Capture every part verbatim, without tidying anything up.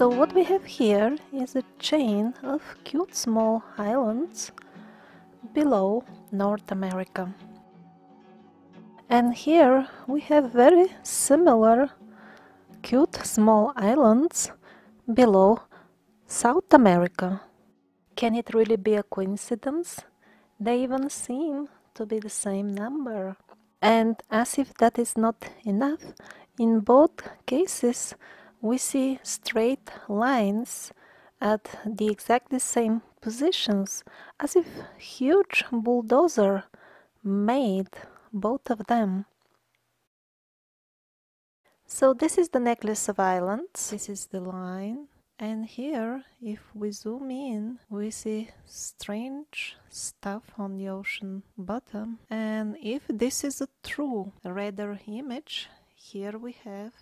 So what we have here is a chain of cute small islands below North America. And here we have very similar cute small islands below South America. Can it really be a coincidence? They even seem to be the same number. And as if that is not enough, in both cases we see straight lines at the exactly same positions, as if a huge bulldozer made both of them. So this is the necklace of islands, this is the line, and here if we zoom in we see strange stuff on the ocean bottom. And if this is a true radar image, here we have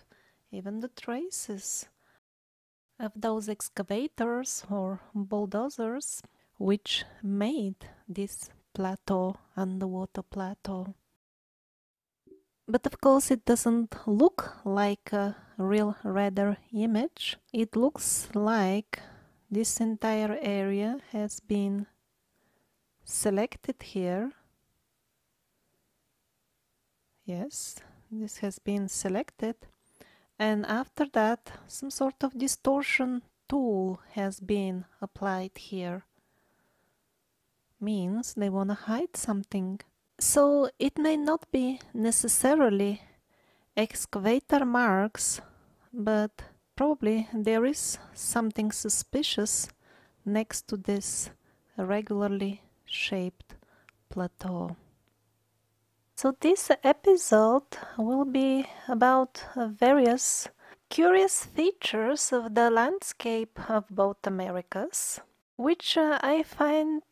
even the traces of those excavators or bulldozers which made this plateau, underwater plateau. But of course it doesn't look like a real radar image. It looks like this entire area has been selected here. Yes, this has been selected. And after that some sort of distortion tool has been applied here. Means they want to hide something. So it may not be necessarily excavator marks, but probably there is something suspicious next to this irregularly shaped plateau. So this episode will be about various curious features of the landscape of both Americas, which uh, I find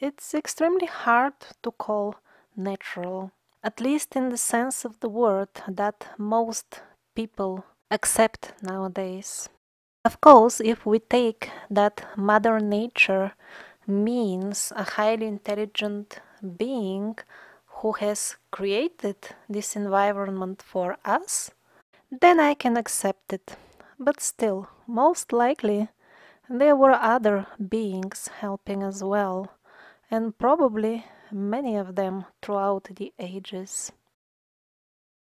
it's extremely hard to call natural, at least in the sense of the word that most people accept nowadays. Of course, if we take that Mother Nature means a highly intelligent being who has created this environment for us, then I can accept it. But still, most likely there were other beings helping as well, and probably many of them throughout the ages.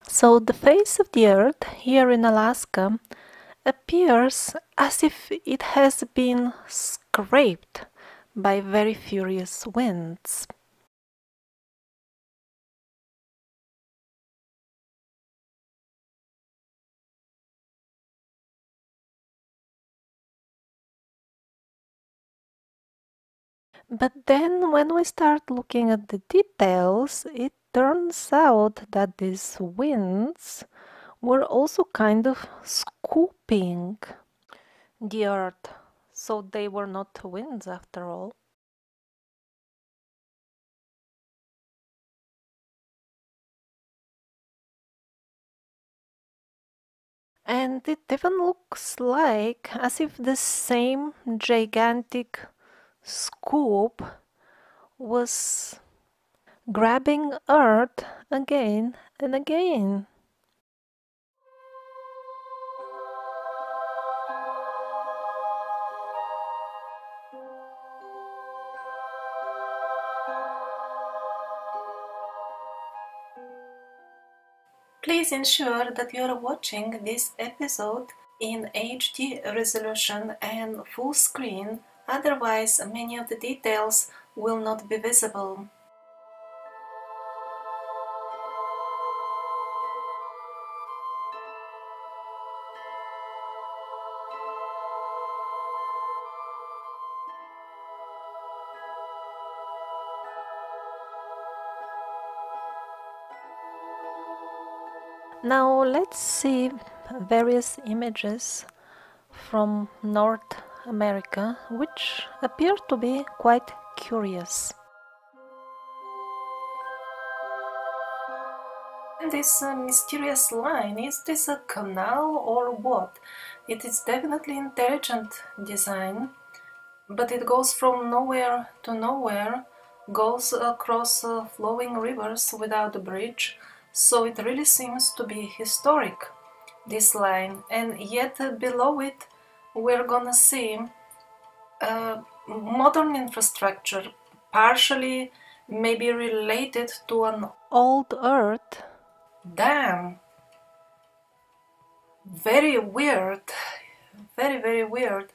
So the face of the Earth here in Alaska appears as if it has been scraped by very furious winds. But then when we start looking at the details, it turns out that these winds were also kind of scooping the earth, so they were not winds after all. And it even looks like as if the same gigantic scoop was grabbing earth again and again. Please ensure that you are watching this episode in H D resolution and full screen. Otherwise, many of the details will not be visible. Now let's see various images from North America, which appear to be quite curious. This uh, mysterious line, is this a canal or what? It is definitely intelligent design, but it goes from nowhere to nowhere, goes across uh, flowing rivers without a bridge, so it really seems to be historic, this line, and yet uh, below it we're gonna see uh, modern infrastructure partially maybe related to an old Earth. Damn! Very weird. Very, very weird.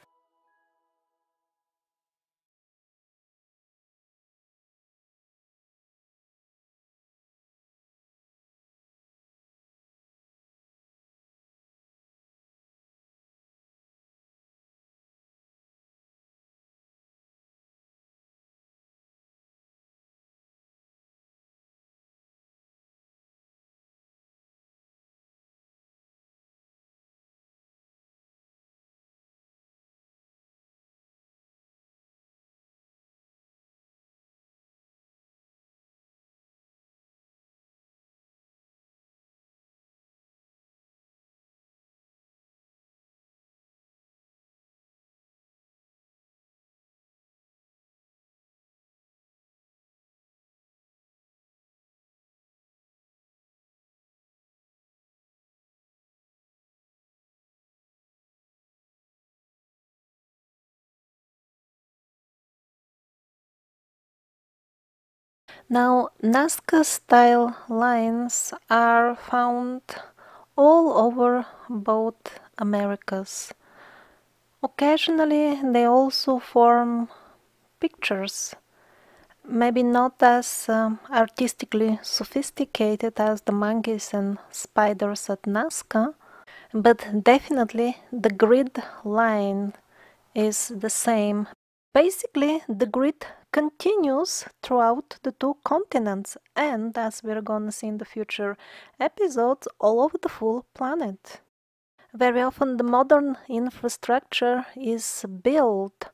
Now, Nazca-style lines are found all over both Americas. Occasionally they also form pictures, maybe not as um, artistically sophisticated as the monkeys and spiders at Nazca, but definitely the grid line is the same. Basically, the grid continues throughout the two continents and, as we're gonna see in the future episodes, all over the full planet. Very often the modern infrastructure is built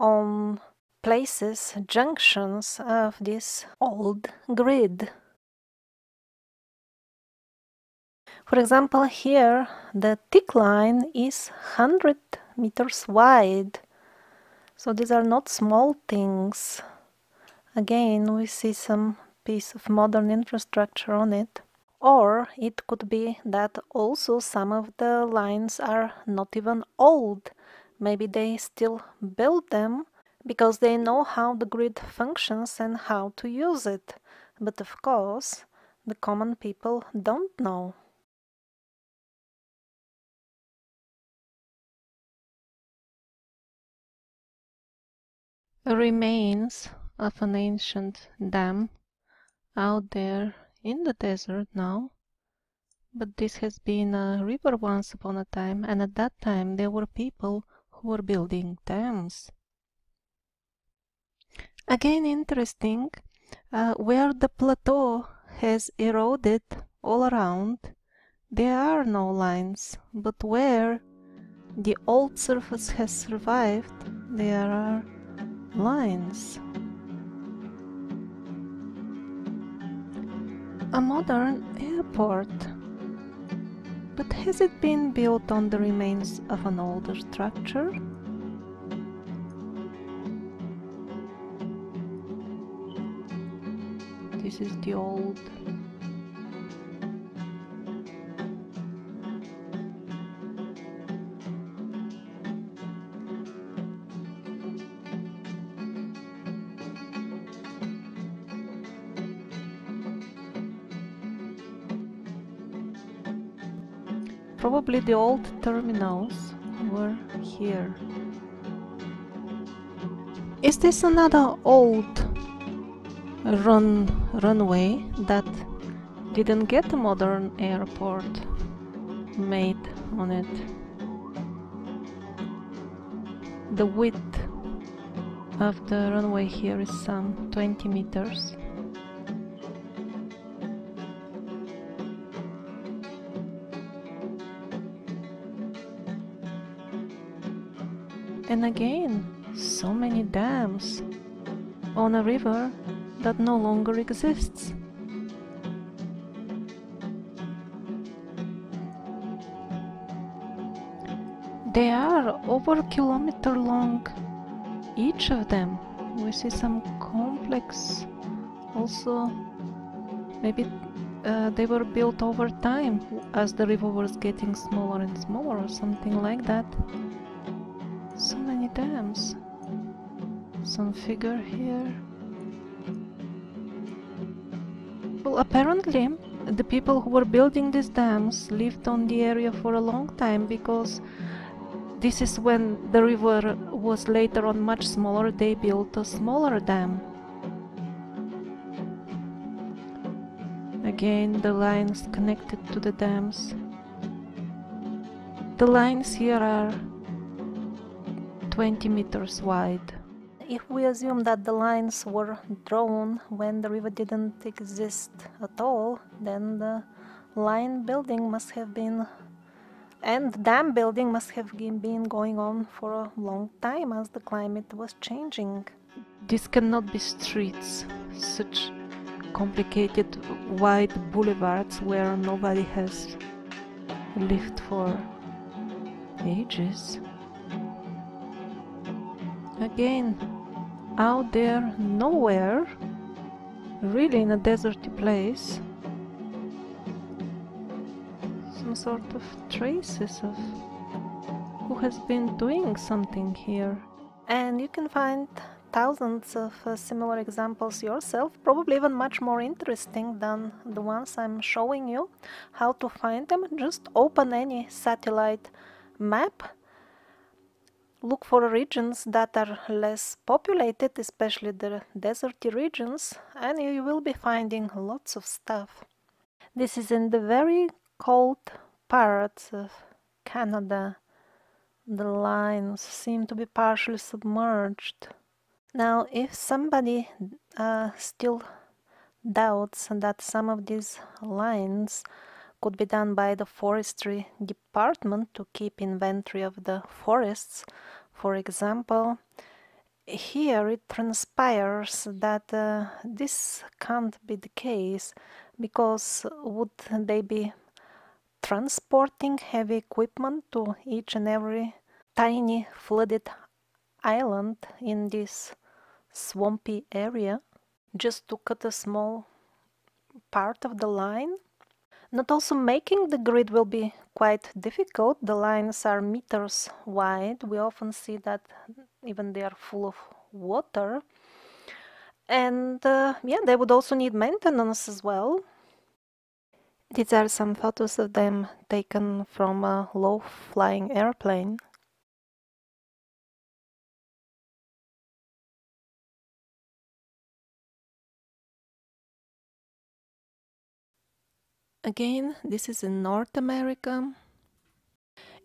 on places, junctions of this old grid. For example, here the thick line is one hundred meters wide. So these are not small things. Again, we see some piece of modern infrastructure on it. Or it could be that also some of the lines are not even old. Maybe they still build them because they know how the grid functions and how to use it. But of course, the common people don't know. Remains of an ancient dam out there in the desert now, but this has been a river once upon a time, and at that time there were people who were building dams. Again, interesting uh, where the plateau has eroded all around, there are no lines, but where the old surface has survived, there are lines. A modern airport, but has it been built on the remains of an older structure? This is the old Probably the old terminals were here. Is this another old run runway that didn't get a modern airport made on it? The width of the runway here is some twenty meters. And again, so many dams on a river that no longer exists. They are over a kilometer long, each of them. We see some complex also. Maybe uh, they were built over time as the river was getting smaller and smaller or something like that. dams. Some figure here. Well, apparently the people who were building these dams lived on the area for a long time, because this is when the river was later on much smaller. They built a smaller dam. Again, the lines connected to the dams. The lines here are twenty meters wide. If we assume that the lines were drawn when the river didn't exist at all, then the line building must have been, and dam building must have been going on for a long time as the climate was changing. This cannot be streets, such complicated wide boulevards where nobody has lived for ages. Again, out there nowhere, really in a deserty place, some sort of traces of who has been doing something here. And you can find thousands of uh, similar examples yourself, probably even much more interesting than the ones I'm showing you. How to find them? Just open any satellite map, look for regions that are less populated, especially the deserty regions, and you will be finding lots of stuff. This is in the very cold parts of Canada. The lines seem to be partially submerged. Now, if somebody uh, still doubts that some of these lines could be done by the forestry department to keep inventory of the forests, for example, here it transpires that uh, this can't be the case, because would they be transporting heavy equipment to each and every tiny flooded island in this swampy area just to cut a small part of the line? Not also making the grid will be quite difficult. The lines are meters wide. We often see that even they are full of water. And uh, yeah, they would also need maintenance as well. These are some photos of them taken from a low-flying airplane. Again, this is in North America.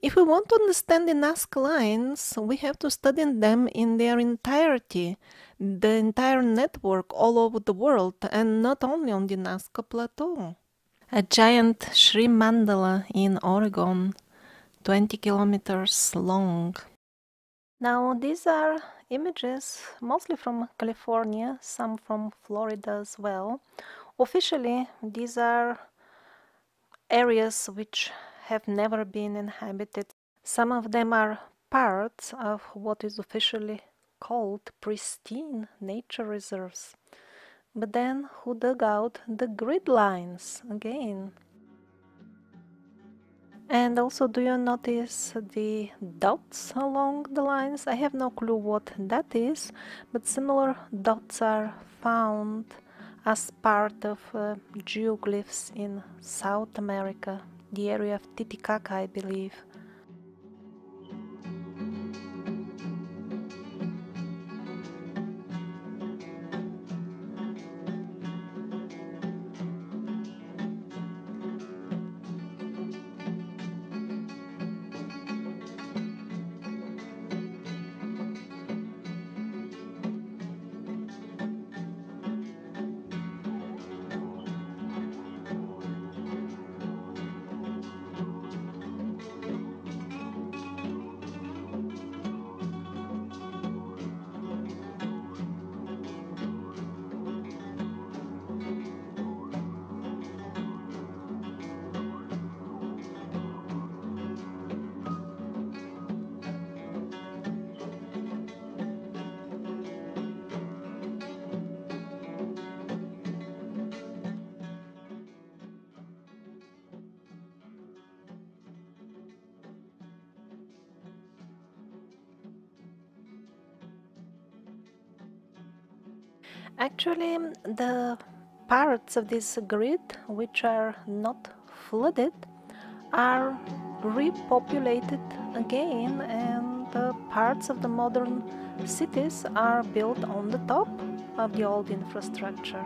If we want to understand the Nazca lines, we have to study them in their entirety, the entire network all over the world, and not only on the Nazca Plateau. A giant Sri mandala in Oregon, twenty kilometers long. Now, these are images mostly from California, some from Florida as well. Officially, these are areas which have never been inhabited. Some of them are parts of what is officially called pristine nature reserves. But then who dug out the grid lines again? And also, do you notice the dots along the lines? I have no clue what that is, but similar dots are found as part of uh, geoglyphs in South America, the area of Titicaca, I believe. Actually, the parts of this grid which are not flooded are repopulated again, and the parts of the modern cities are built on the top of the old infrastructure.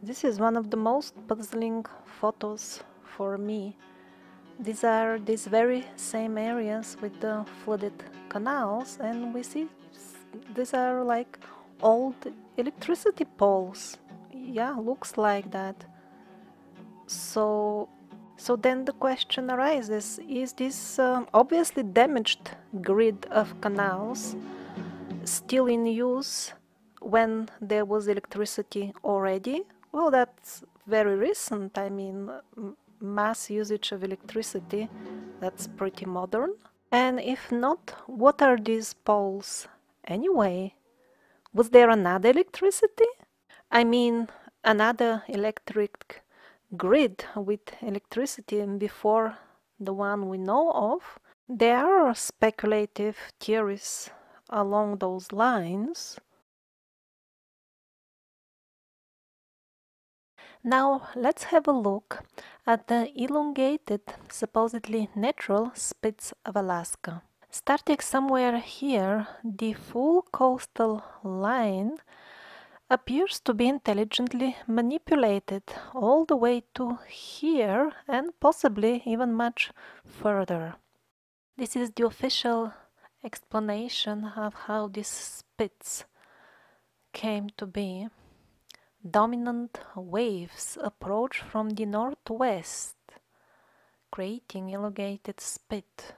This is one of the most puzzling photos for me. These are these very same areas with the flooded canals, and we see these are like old electricity poles. Yeah, looks like that. So, so then the question arises, is this uh, obviously damaged grid of canals still in use when there was electricity already? Well, that's very recent. I mean, mass usage of electricity, that's pretty modern. And if not, what are these poles anyway? Was there another electricity? I mean, another electric grid with electricity before the one we know of? There are speculative theories along those lines. Now let's have a look at the elongated, supposedly natural spits of Alaska. Starting somewhere here, the full coastal line appears to be intelligently manipulated all the way to here and possibly even much further. This is the official explanation of how these spits came to be. Dominant waves approach from the northwest, creating elongated spit.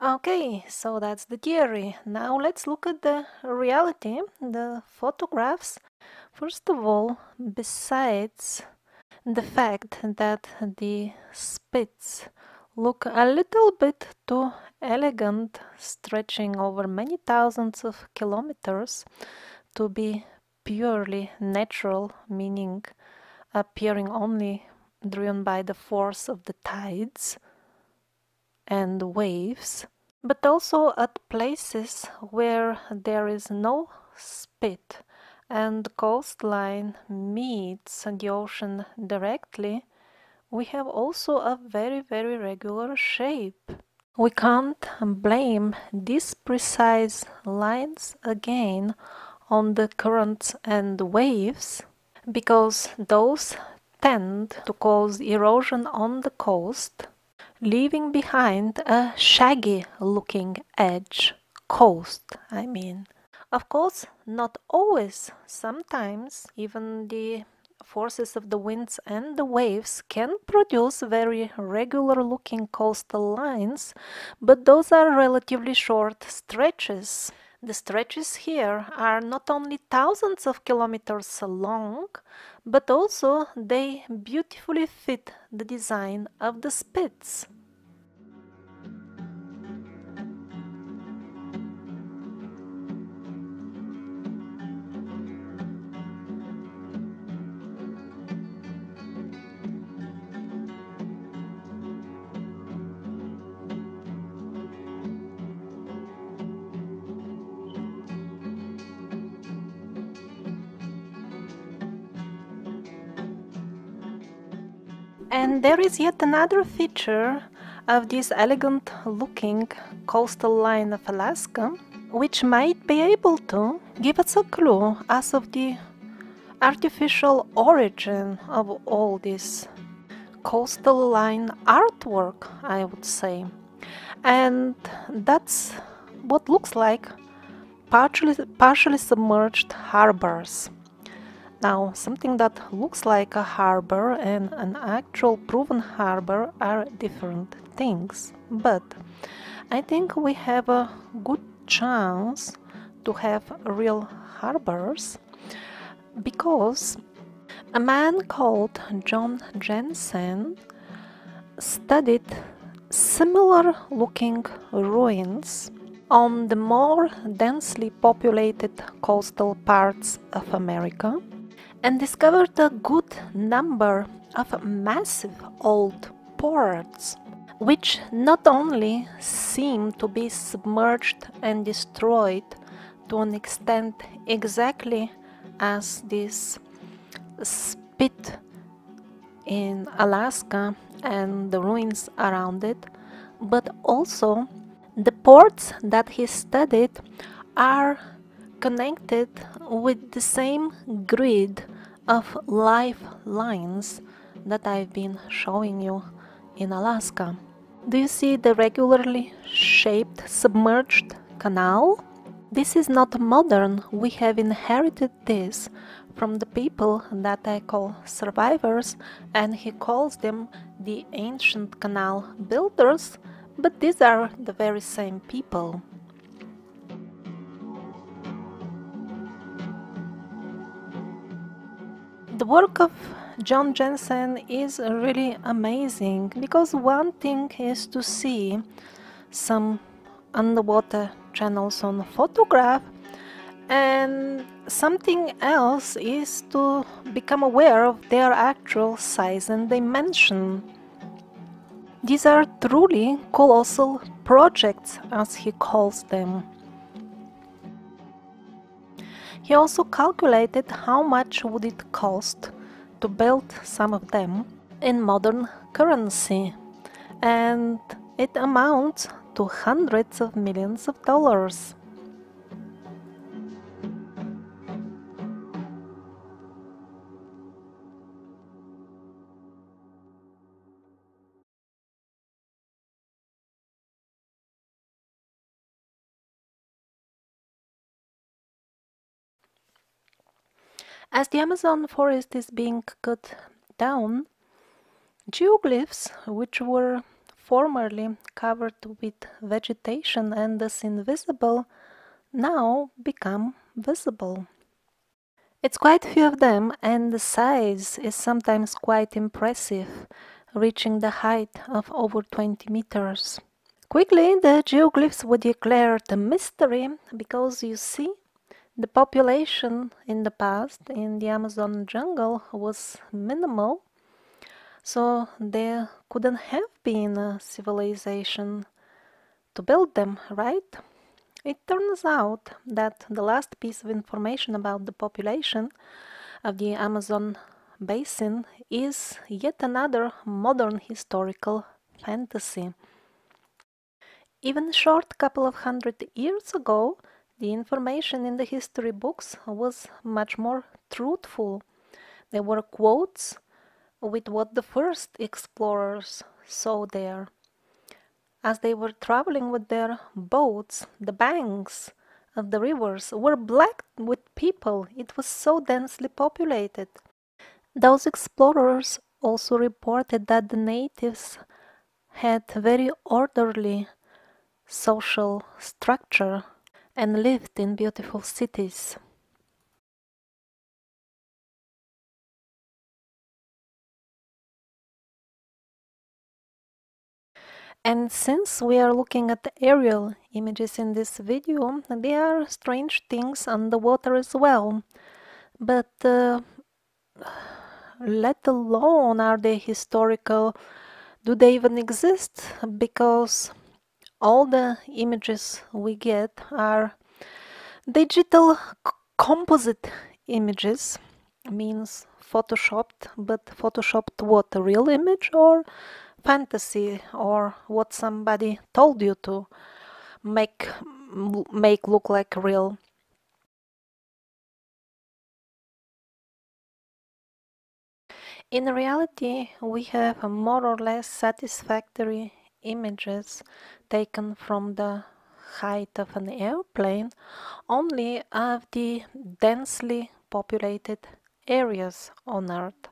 Okay, so that's the theory. Now let's look at the reality, the photographs. First of all, besides the fact that the spits look a little bit too elegant, stretching over many thousands of kilometers, to be purely natural, meaning appearing only driven by the force of the tides and waves, but also at places where there is no spit and the coastline meets the ocean directly, we have also a very, very regular shape. We can't blame these precise lines again on the currents and waves, because those tend to cause erosion on the coast, leaving behind a shaggy-looking edge. Coast, I mean. Of course, not always. Sometimes even the forces of the winds and the waves can produce very regular looking coastal lines, but those are relatively short stretches. The stretches here are not only thousands of kilometers long, but also they beautifully fit the design of the spits. And there is yet another feature of this elegant looking coastal line of Alaska, which might be able to give us a clue as of the artificial origin of all this coastal line artwork, I would say. And that's what looks like partially, partially submerged harbors. Now, something that looks like a harbor and an actual proven harbor are different things, but I think we have a good chance to have real harbors because a man called John Jensen studied similar looking ruins on the more densely populated coastal parts of America and discovered a good number of massive old ports, which not only seem to be submerged and destroyed to an extent exactly as this spit in Alaska and the ruins around it, but also the ports that he studied are connected with the same grid of lifelines that I've been showing you in Alaska. Do you see the regularly shaped submerged canal? This is not modern, we have inherited this from the people that I call survivors, and he calls them the ancient canal builders, but these are the very same people. The work of John Jensen is really amazing because one thing is to see some underwater channels on photograph, and something else is to become aware of their actual size and dimension. These are truly colossal projects, as he calls them. He also calculated how much would it cost to build some of them in modern currency, and it amounts to hundreds of millions of dollars. As the Amazon forest is being cut down, geoglyphs, which were formerly covered with vegetation and thus invisible, now become visible. It's quite few of them, and the size is sometimes quite impressive, reaching the height of over twenty meters. Quickly, the geoglyphs were declared a mystery because, you see, the population in the past in the Amazon jungle was minimal, so there couldn't have been a civilization to build them, right? It turns out that the last piece of information about the population of the Amazon basin is yet another modern historical fantasy. Even a short couple of hundred years ago, the information in the history books was much more truthful. There were quotes with what the first explorers saw there. As they were traveling with their boats, the banks of the rivers were black with people. It was so densely populated. Those explorers also reported that the natives had very orderly social structure and lived in beautiful cities. And since we are looking at aerial images in this video, there are strange things underwater as well. But uh, let alone are they historical, do they even exist? Because all the images we get are digital composite images, means photoshopped, but photoshopped what, a real image or fantasy, or what somebody told you to make make look like real. In reality, we have more or less satisfactory images taken from the height of an airplane only of the densely populated areas on Earth.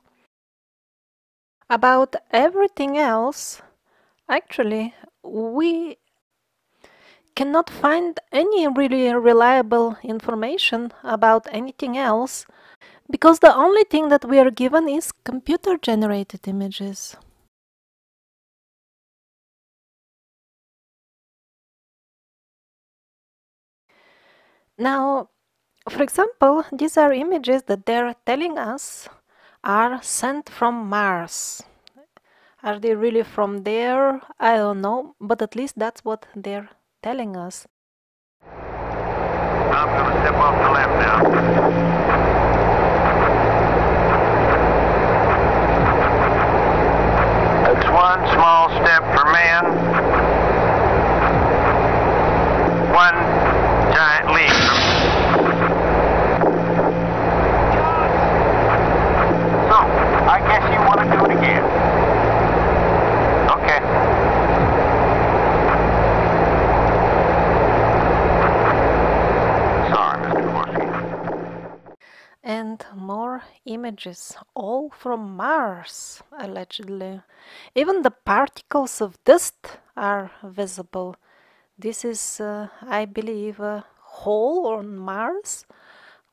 About everything else, actually, we cannot find any really reliable information about anything else, because the only thing that we are given is computer-generated images. Now, for example, these are images that they're telling us are sent from Mars. Are they really from there? I don't know, but at least that's what they're telling us. I'm going to step off the left now. It's one small step for man, one giant leap . So, I guess you want to do it again. Okay. Sorry, Mister Horsey. And more images, all from Mars, allegedly. Even the particles of dust are visible. This is, uh, I believe, a hole on Mars,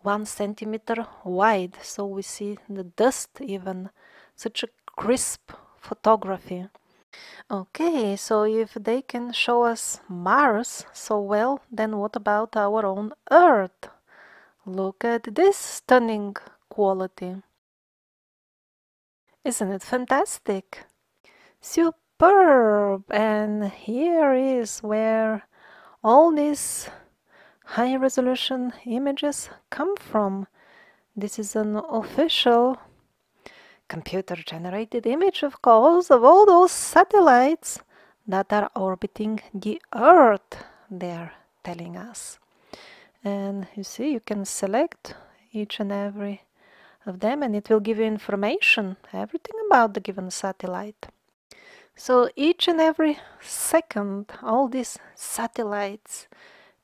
one centimeter wide. So we see the dust even. Such a crisp photography. Okay, so if they can show us Mars so well, then what about our own Earth? Look at this stunning quality. Isn't it fantastic? Superb! And here is where all these high-resolution images come from. This is an official computer-generated image, of course, of all those satellites that are orbiting the Earth, they're telling us. And you see, you can select each and every of them, and it will give you information, everything about the given satellite. So each and every second, all these satellites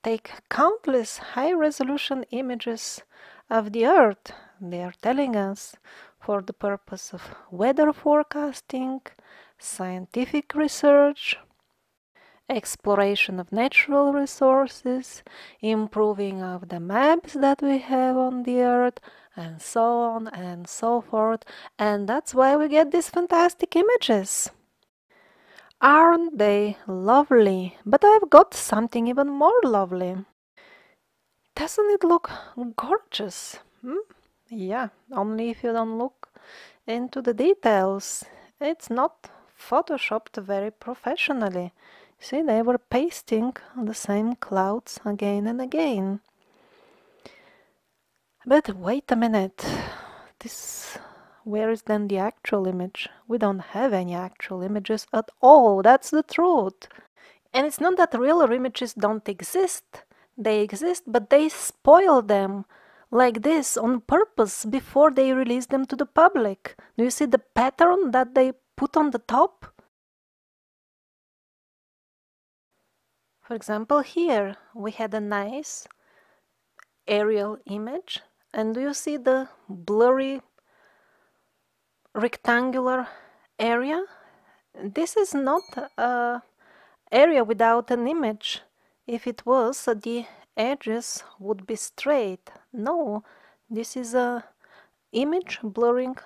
take countless high-resolution images of the Earth. They are telling us for the purpose of weather forecasting, scientific research, exploration of natural resources, improving of the maps that we have on the Earth, and so on and so forth. And that's why we get these fantastic images. Aren't they lovely? But I've got something even more lovely. Doesn't it look gorgeous? Hmm? Yeah, only if you don't look into the details. It's not photoshopped very professionally. See, they were pasting the same clouds again and again. But wait a minute. This... Where is then the actual image? We don't have any actual images at all, that's the truth. And it's not that real images don't exist. They exist, but they spoil them like this on purpose before they release them to the public. Do you see the pattern that they put on the top? For example, here we had a nice aerial image, and do you see the blurry rectangular area? This is not an area without an image. If it was, the edges would be straight. No, this is a image blurring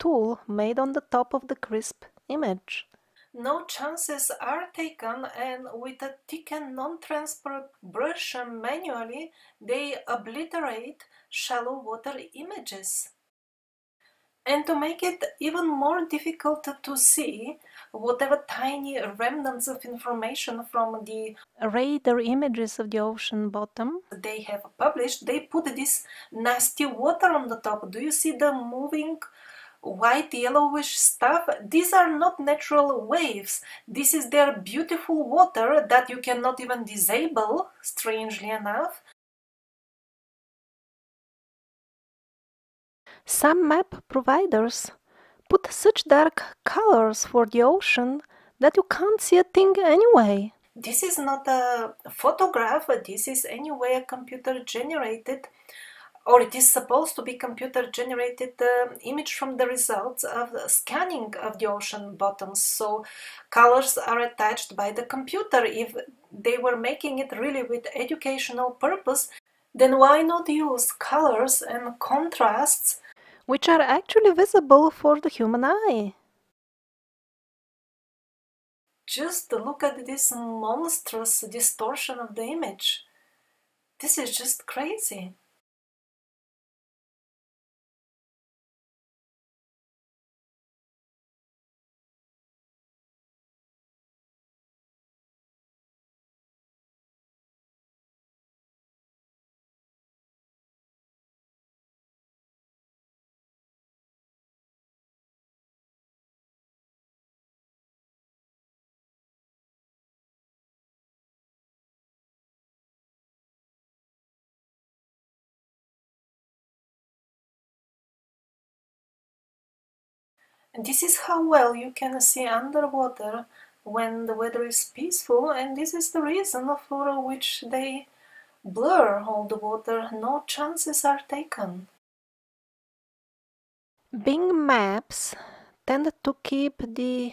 tool made on the top of the crisp image. No chances are taken, and with a thick and non-transparent brush manually, they obliterate shallow water images. And to make it even more difficult to see whatever tiny remnants of information from the radar images of the ocean bottom they have published, they put this nasty water on the top. Do you see the moving white yellowish stuff? These are not natural waves. This is their beautiful water that you cannot even disable, strangely enough. Some map providers put such dark colors for the ocean that you can't see a thing anyway. This is not a photograph, this is anyway a computer generated, or it is supposed to be computer generated uh, image from the results of the scanning of the ocean bottoms. So colors are attached by the computer. If they were making it really with educational purpose, then why not use colors and contrasts which are actually visible for the human eye? Just look at this monstrous distortion of the image. This is just crazy. This is how well you can see underwater when the weather is peaceful, and this is the reason for which they blur all the water. No chances are taken. Being maps tend to keep the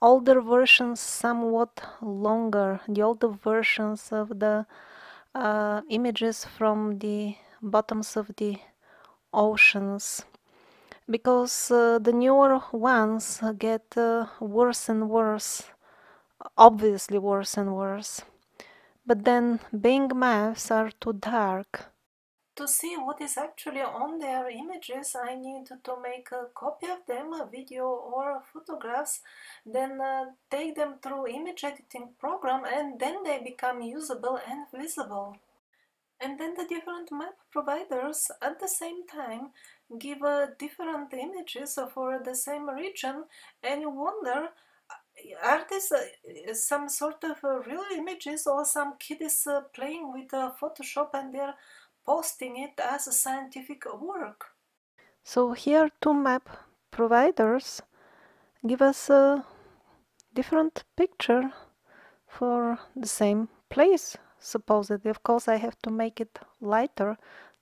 older versions somewhat longer, the older versions of the uh, images from the bottoms of the oceans, because uh, the newer ones get uh, worse and worse, obviously worse and worse. But then Bing maps are too dark. To see what is actually on their images, I need to make a copy of them, a video or photographs, then uh, take them through image editing program, and then they become usable and visible. And then the different map providers at the same time give uh, different images for the same region, and you wonder, are these uh, some sort of uh, real images, or some kid is uh, playing with uh, Photoshop and they're posting it as a scientific work? So here two map providers give us a different picture for the same place, supposedly. Of course I have to make it lighter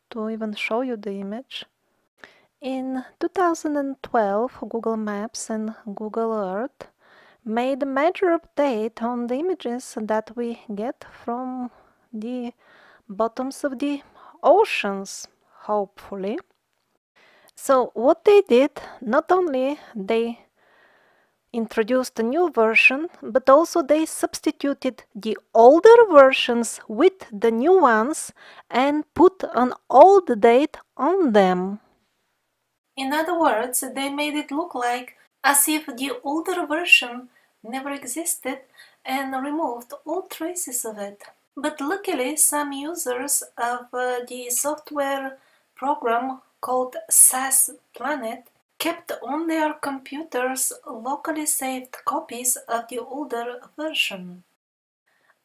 to even show you the image. In two thousand twelve, Google Maps and Google Earth made a major update on the images that we get from the bottoms of the oceans, hopefully. So what they did, not only they introduced a new version, but also they substituted the older versions with the new ones and put an old date on them. In other words, they made it look like as if the older version never existed and removed all traces of it. But luckily, some users of uh, the software program called S A S Planet kept on their computers locally saved copies of the older version.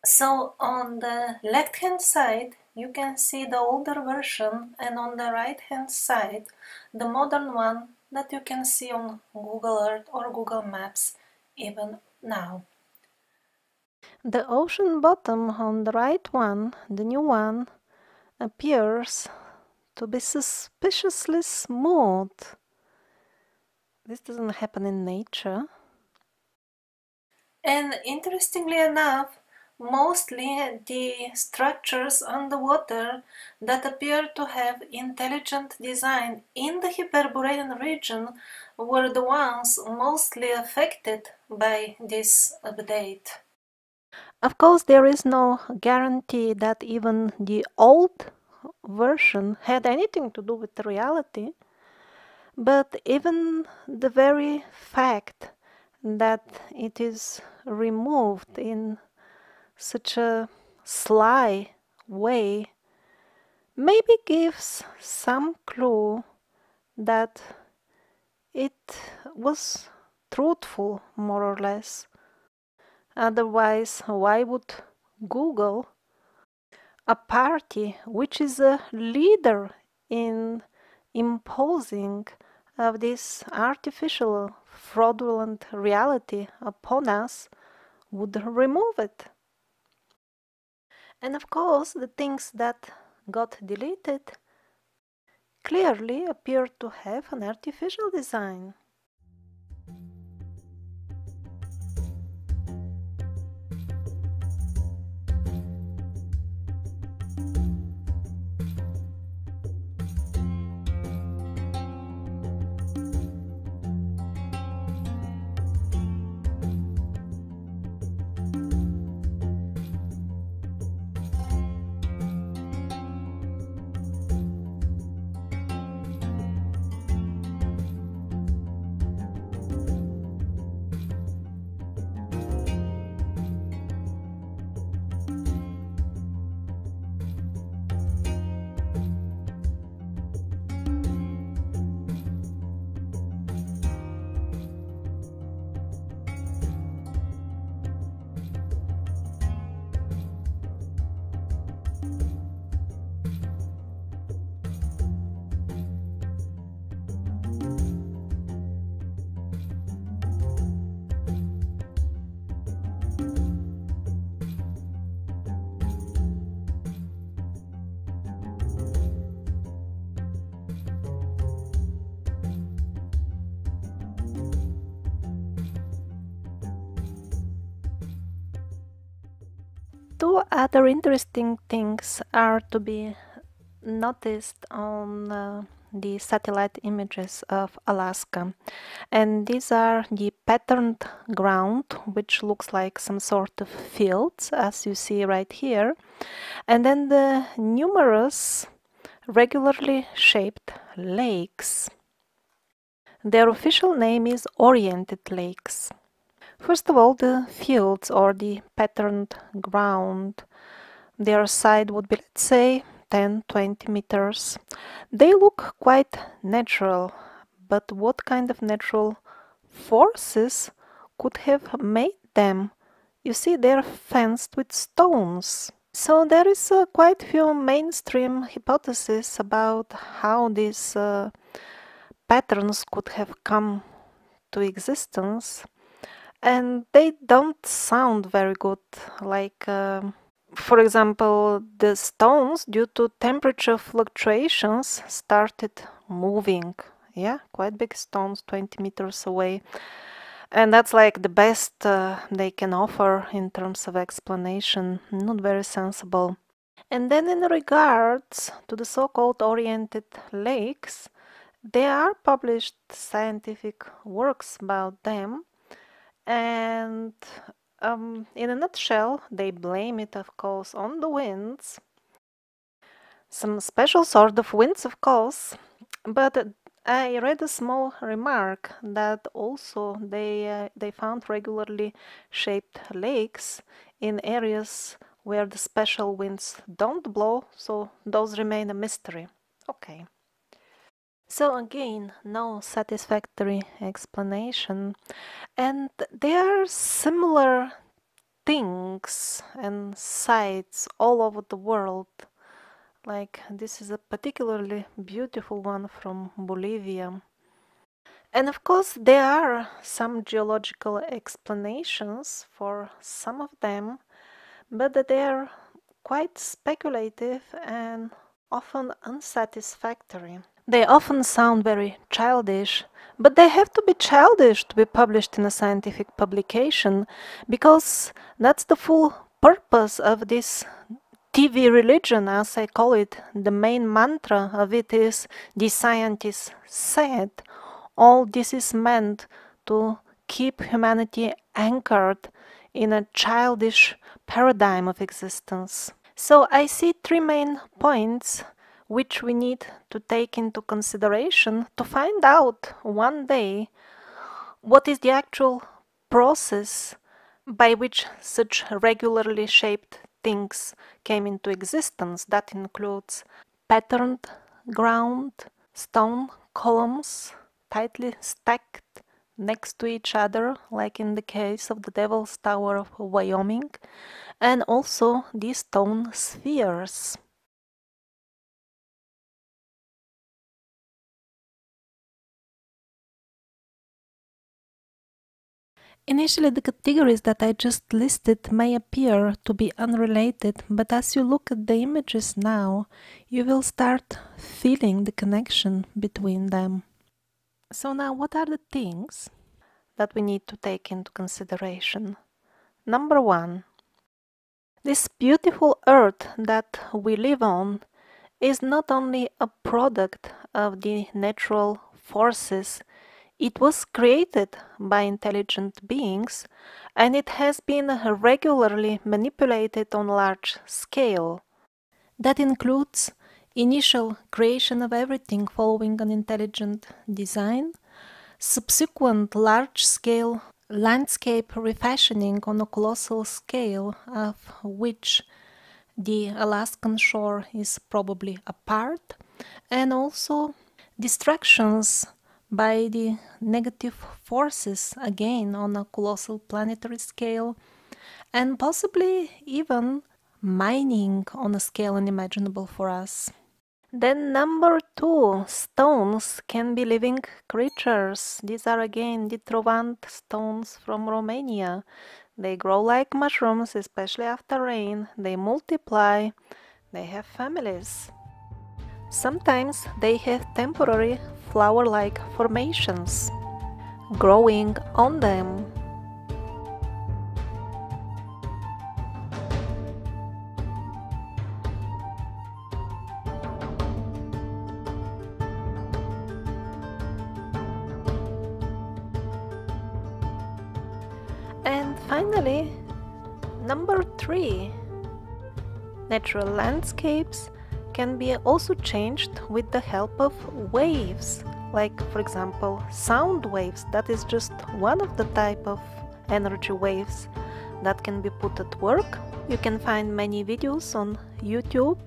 So on the left-hand side, you can see the older version, and on the right-hand side, the modern one that you can see on Google Earth or Google Maps even now. The ocean bottom on the right one, the new one, appears to be suspiciously smooth. This doesn't happen in nature. And interestingly enough, mostly the structures underwater that appear to have intelligent design in the Hyperborean region were the ones mostly affected by this update. Of course, there is no guarantee that even the old version had anything to do with the reality, but even the very fact that it is removed in such a sly way maybe gives some clue that it was truthful, more or less. Otherwise, why would Google, a party which is a leader in imposing of this artificial, fraudulent reality upon us would remove it. And of course, the things that got deleted clearly appear to have an artificial design. Two other interesting things are to be noticed on uh, the satellite images of Alaska, and these are the patterned ground, which looks like some sort of fields, as you see right here, and then the numerous regularly shaped lakes. Their official name is Oriented Lakes. First of all, the fields or the patterned ground, their side would be, let's say, ten to twenty meters. They look quite natural, but what kind of natural forces could have made them? You see, they're fenced with stones. So there is uh, quite few mainstream hypotheses about how these uh, patterns could have come to existence. And they don't sound very good, like, uh, for example, the stones, due to temperature fluctuations, started moving. Yeah, quite big stones, twenty meters away. And that's like the best uh, they can offer in terms of explanation, not very sensible. And then in regards to the so-called oriented lakes, there are published scientific works about them. And um, in a nutshell, they blame it, of course, on the winds. Some special sort of winds, of course. But I read a small remark that also they, uh, they found regularly shaped lakes in areas where the special winds don't blow, so those remain a mystery. Okay. So again, no satisfactory explanation, and there are similar things and sites all over the world. Like this is a particularly beautiful one from Bolivia. And of course there are some geological explanations for some of them, but they are quite speculative and often unsatisfactory. They often sound very childish, but they have to be childish to be published in a scientific publication, because that's the full purpose of this T V religion, as I call it. The main mantra of it is, the scientists said. All this is meant to keep humanity anchored in a childish paradigm of existence. So I see three main points which we need to take into consideration to find out one day what is the actual process by which such regularly shaped things came into existence. That includes patterned ground, stone columns tightly stacked next to each other, like in the case of the Devil's Tower of Wyoming, and also these stone spheres. Initially, the categories that I just listed may appear to be unrelated, but as you look at the images now, you will start feeling the connection between them. So now, what are the things that we need to take into consideration? Number one, this beautiful earth that we live on is not only a product of the natural forces. It was created by intelligent beings, and it has been regularly manipulated on large scale. That includes initial creation of everything following an intelligent design, subsequent large-scale landscape refashioning on a colossal scale, of which the Alaskan shore is probably a part, and also destructions by the negative forces, again on a colossal planetary scale, and possibly even mining on a scale unimaginable for us. Then number two, stones can be living creatures. These are again the Trovant stones from Romania. They grow like mushrooms, especially after rain. They multiply. They have families. Sometimes they have temporary flower-like formations growing on them. And finally, number three, natural landscapes can be also changed with the help of waves, like for example sound waves. That is just one of the type of energy waves that can be put at work. You can find many videos on YouTube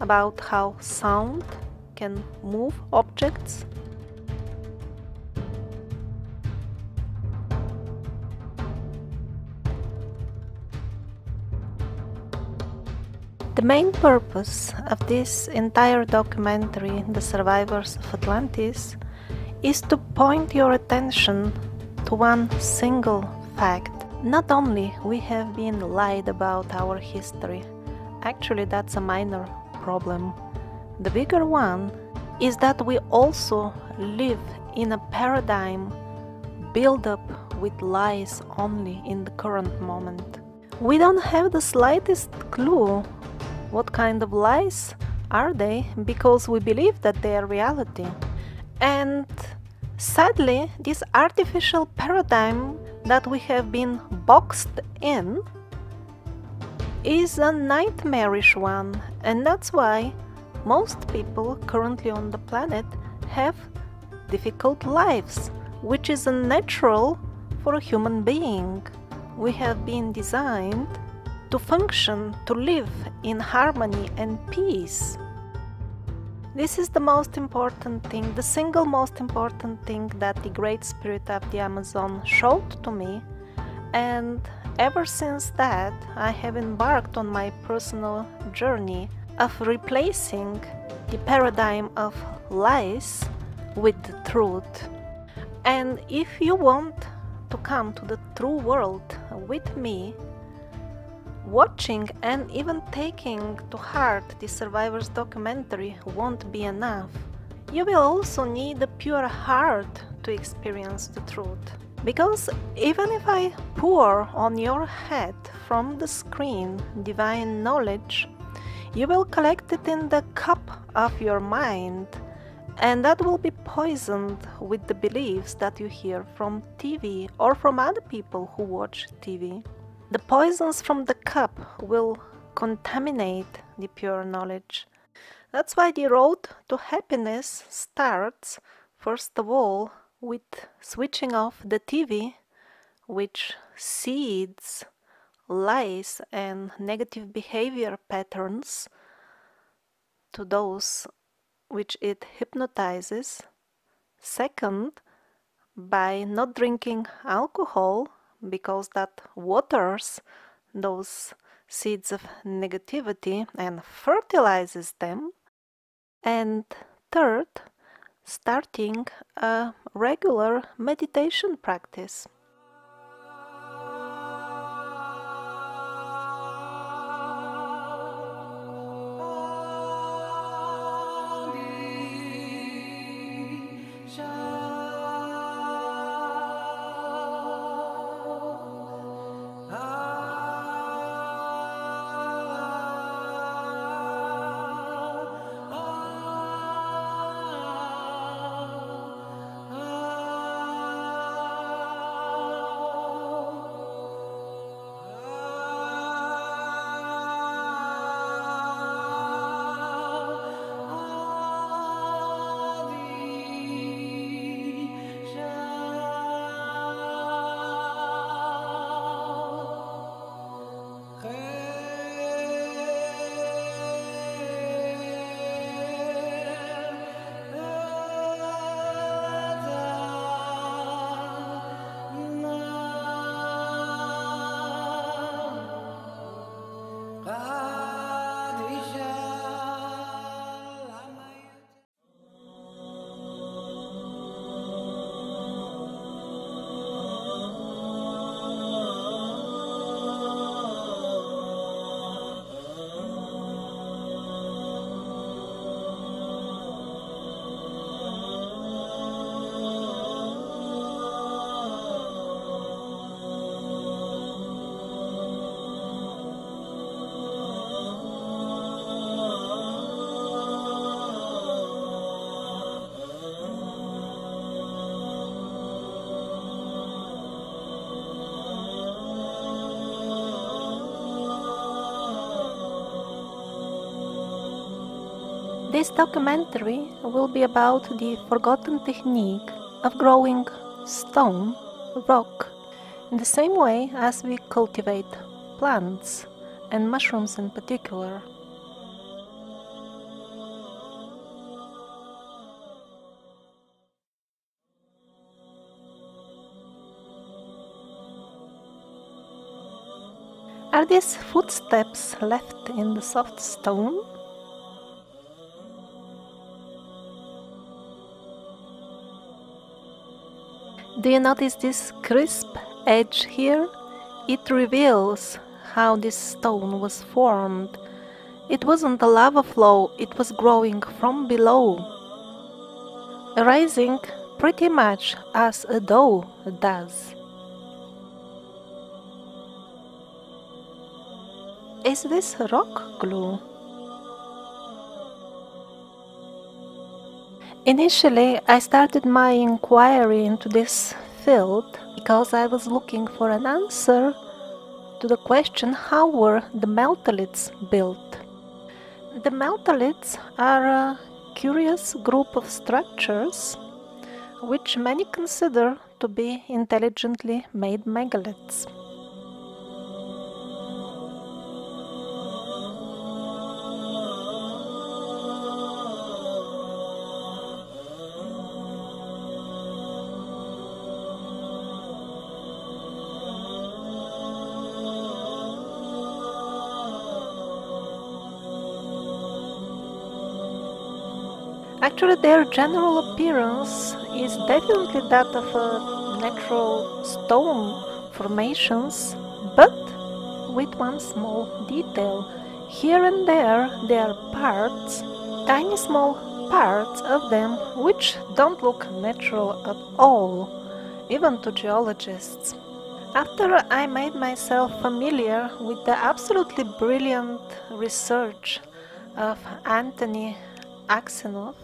about how sound can move objects. The main purpose of this entire documentary, The Survivors of Atlantis, is to point your attention to one single fact. Not only we have been lied about our history, actually that's a minor problem. The bigger one is that we also live in a paradigm built up with lies only in the current moment. We don't have the slightest clue what kind of lies are they, because we believe that they are reality. And sadly, this artificial paradigm that we have been boxed in is a nightmarish one, and that's why most people currently on the planet have difficult lives, which is unnatural for a human being. We have been designed to function, to live in harmony and peace. This is the most important thing, the single most important thing that the Great Spirit of the Amazon showed to me, and ever since that I have embarked on my personal journey of replacing the paradigm of lies with the truth. And if you want to come to the true world with me, watching and even taking to heart the Survivors documentary won't be enough. You will also need a pure heart to experience the truth. Because even if I pour on your head from the screen divine knowledge, you will collect it in the cup of your mind, and that will be poisoned with the beliefs that you hear from T V or from other people who watch T V. The poisons from the cup will contaminate the pure knowledge. That's why the road to happiness starts, first of all, with switching off the T V, which seeds lies and negative behavior patterns to those which it hypnotizes. Second, by not drinking alcohol, because that waters those seeds of negativity and fertilizes them. And third, starting a regular meditation practice. This documentary will be about the forgotten technique of growing stone, rock, in the same way as we cultivate plants, and mushrooms in particular. Are these footsteps left in the soft stone? Do you notice this crisp edge here? It reveals how this stone was formed. It wasn't a lava flow, it was growing from below, rising pretty much as a dough does. Is this rock glue? Initially, I started my inquiry into this field because I was looking for an answer to the question, how were the metallites built? The metallites are a curious group of structures which many consider to be intelligently made megaliths. Actually, their general appearance is definitely that of a natural stone formations, but with one small detail. Here and there, there are parts, tiny small parts of them, which don't look natural at all, even to geologists. After I made myself familiar with the absolutely brilliant research of Anthony Axenoff,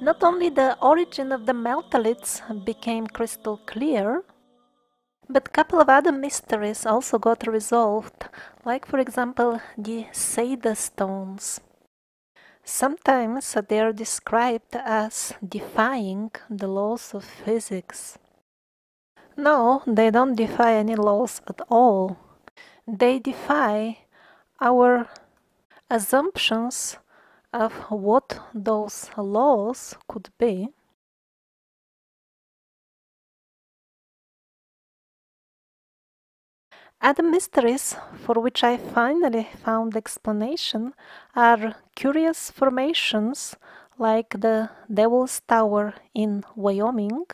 not only the origin of the metallites became crystal clear, but a couple of other mysteries also got resolved, like for example the Seda stones. Sometimes they are described as defying the laws of physics. No, they don't defy any laws at all. They defy our assumptions of what those laws could be. Other mysteries for which I finally found explanation are curious formations like the Devil's Tower in Wyoming,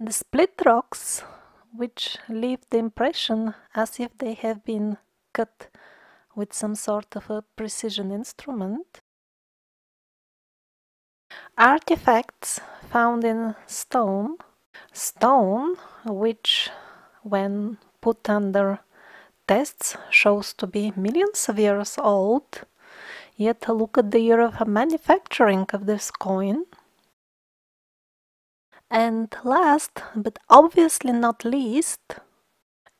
the split rocks, which leave the impression as if they have been cut with some sort of a precision instrument. Artifacts found in stone, stone which when put under tests shows to be millions of years old, yet look at the year of manufacturing of this coin. And last, but obviously not least,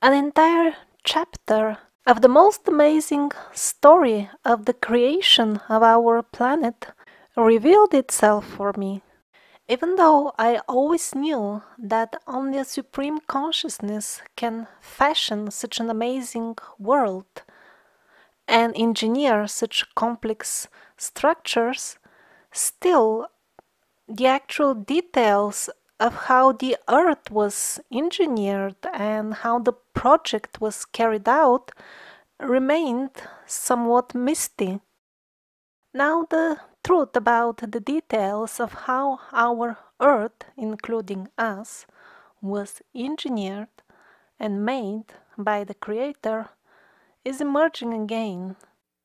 an entire chapter of the most amazing story of the creation of our planet revealed itself for me. Even though I always knew that only a supreme consciousness can fashion such an amazing world and engineer such complex structures, still the actual details of how the Earth was engineered and how the project was carried out remained somewhat misty. Now the truth about the details of how our Earth, including us, was engineered and made by the Creator is emerging again.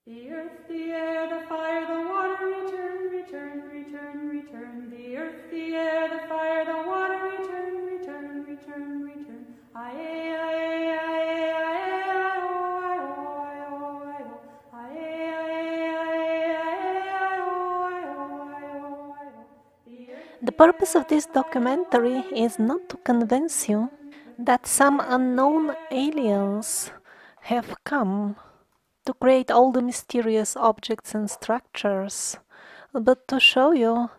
The earth, the air, the fire, the water, return, return, return, return. The earth, the air, the fire, the water, return, return, return, return. Aye, aye, aye, aye, oh, aye, oh, aye, oh, aye, oh. Aye, aye, aye, aye, oh, aye, oh, aye, oh, aye, oh. The purpose of this documentary is not to convince you that some unknown aliens have come to create all the mysterious objects and structures, but to show you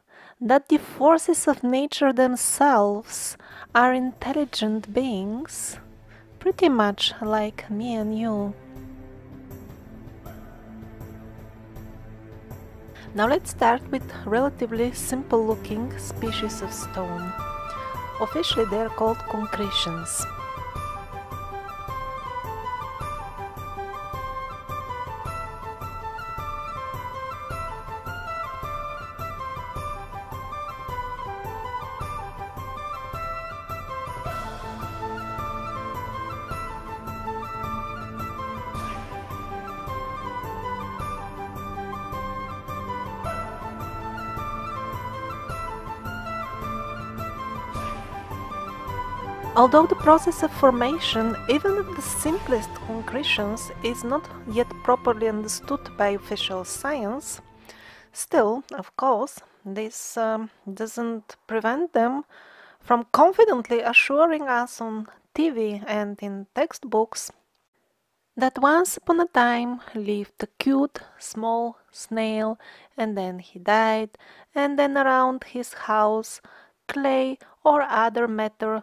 that the forces of nature themselves are intelligent beings, pretty much like me and you. Now let's start with relatively simple-looking species of stone. Officially they are called concretions. Although the process of formation, even of the simplest concretions, is not yet properly understood by official science, still, of course, this um, doesn't prevent them from confidently assuring us on T V and in textbooks that once upon a time lived a cute, small snail, and then he died, and then around his house clay or other matter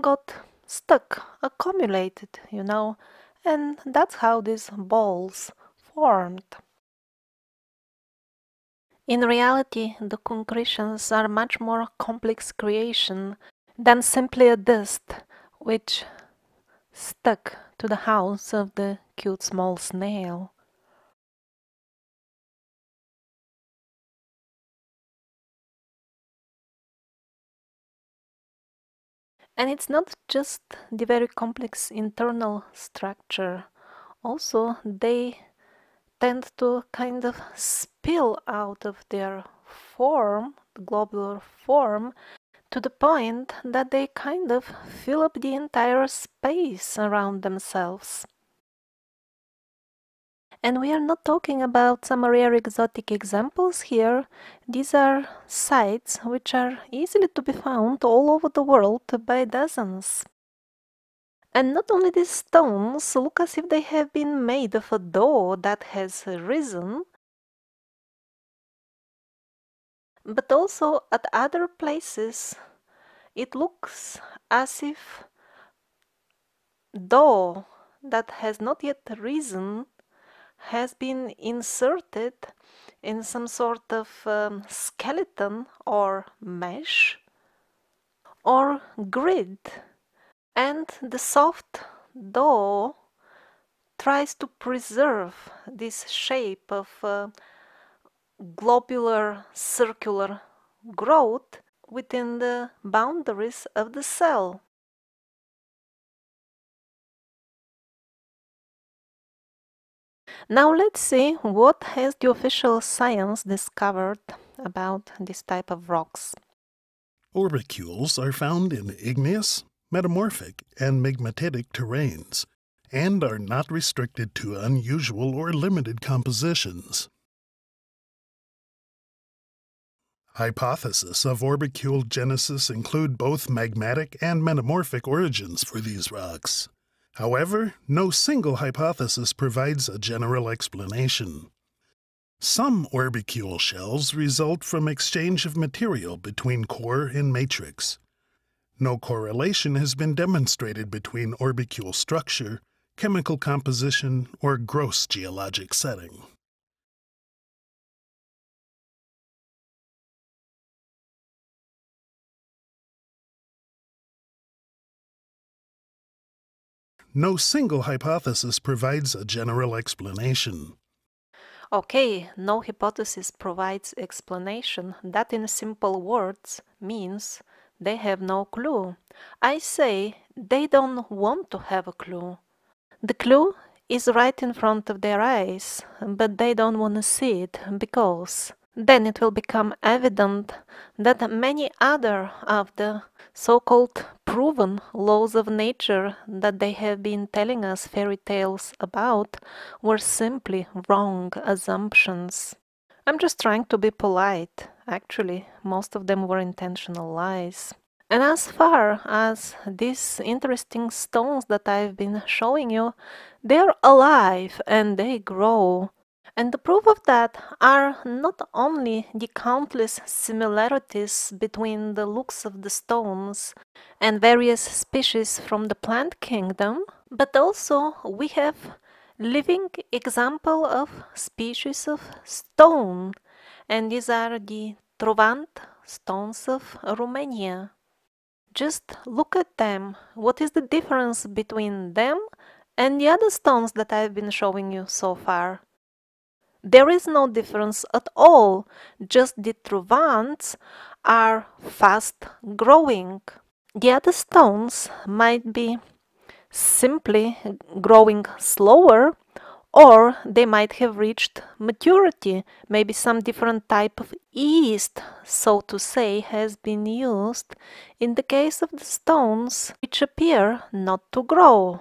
got stuck, accumulated, you know, and that's how these balls formed. In reality, the concretions are much more complex creation than simply a dust which stuck to the house of the cute small snail. And it's not just the very complex internal structure, also they tend to kind of spill out of their form, the globular form, to the point that they kind of fill up the entire space around themselves. And we are not talking about some rare exotic examples here. These are sites which are easily to be found all over the world by dozens. And not only these stones look as if they have been made of a dough that has risen, but also at other places it looks as if dough that has not yet risen has been inserted in some sort of um, skeleton or mesh or grid, and the soft dough tries to preserve this shape of uh, globular circular growth within the boundaries of the cell. Now let's see what has the official science discovered about this type of rocks. Orbicules are found in igneous, metamorphic, and megmatitic terrains, and are not restricted to unusual or limited compositions. Hypotheses of orbicule genesis include both magmatic and metamorphic origins for these rocks. However, no single hypothesis provides a general explanation. Some orbicule shells result from exchange of material between core and matrix. No correlation has been demonstrated between orbicule structure, chemical composition, or gross geologic setting. No single hypothesis provides a general explanation. Okay, no hypothesis provides explanation. That in simple words means they have no clue. I say they don't want to have a clue. The clue is right in front of their eyes, but they don't want to see it because then it will become evident that many other of the so-called proven laws of nature that they have been telling us fairy tales about were simply wrong assumptions. I'm just trying to be polite. Actually, most of them were intentional lies. And as far as these interesting stones that I've been showing you, they're alive and they grow. And the proof of that are not only the countless similarities between the looks of the stones and various species from the plant kingdom, but also we have living example of species of stone, and these are the Trovant stones of Romania. Just look at them. What is the difference between them and the other stones that I've been showing you so far? There is no difference at all, just the Trovants are fast growing. The other stones might be simply growing slower, or they might have reached maturity. Maybe some different type of yeast, so to say, has been used in the case of the stones which appear not to grow.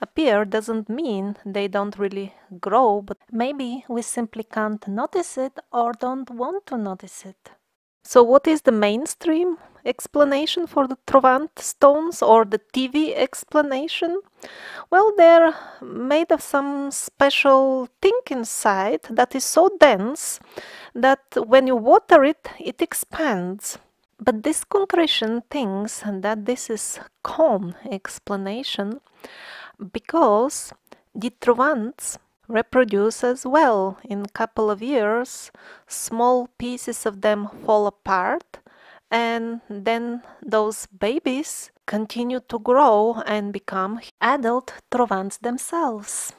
Appear doesn't mean they don't really grow, but maybe we simply can't notice it or don't want to notice it. So what is the mainstream explanation for the Trovant stones, or the T V explanation? Well, they're made of some special thing inside that is so dense that when you water it, it expands. But this concretion thinks that this is con explanation, because the Trovants reproduce as well. In a couple of years, small pieces of them fall apart, and then those babies continue to grow and become adult Trovants themselves.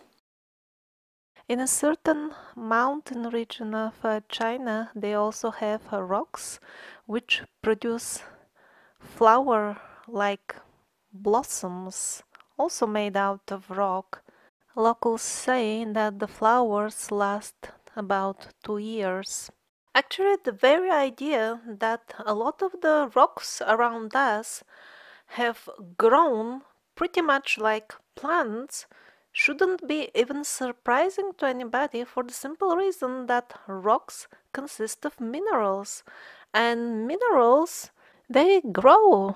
In a certain mountain region of uh, China, they also have uh, rocks which produce flower-like blossoms, also made out of rock. Locals say that the flowers last about two years. Actually, the very idea that a lot of the rocks around us have grown pretty much like plants shouldn't be even surprising to anybody, for the simple reason that rocks consist of minerals, and minerals, they grow.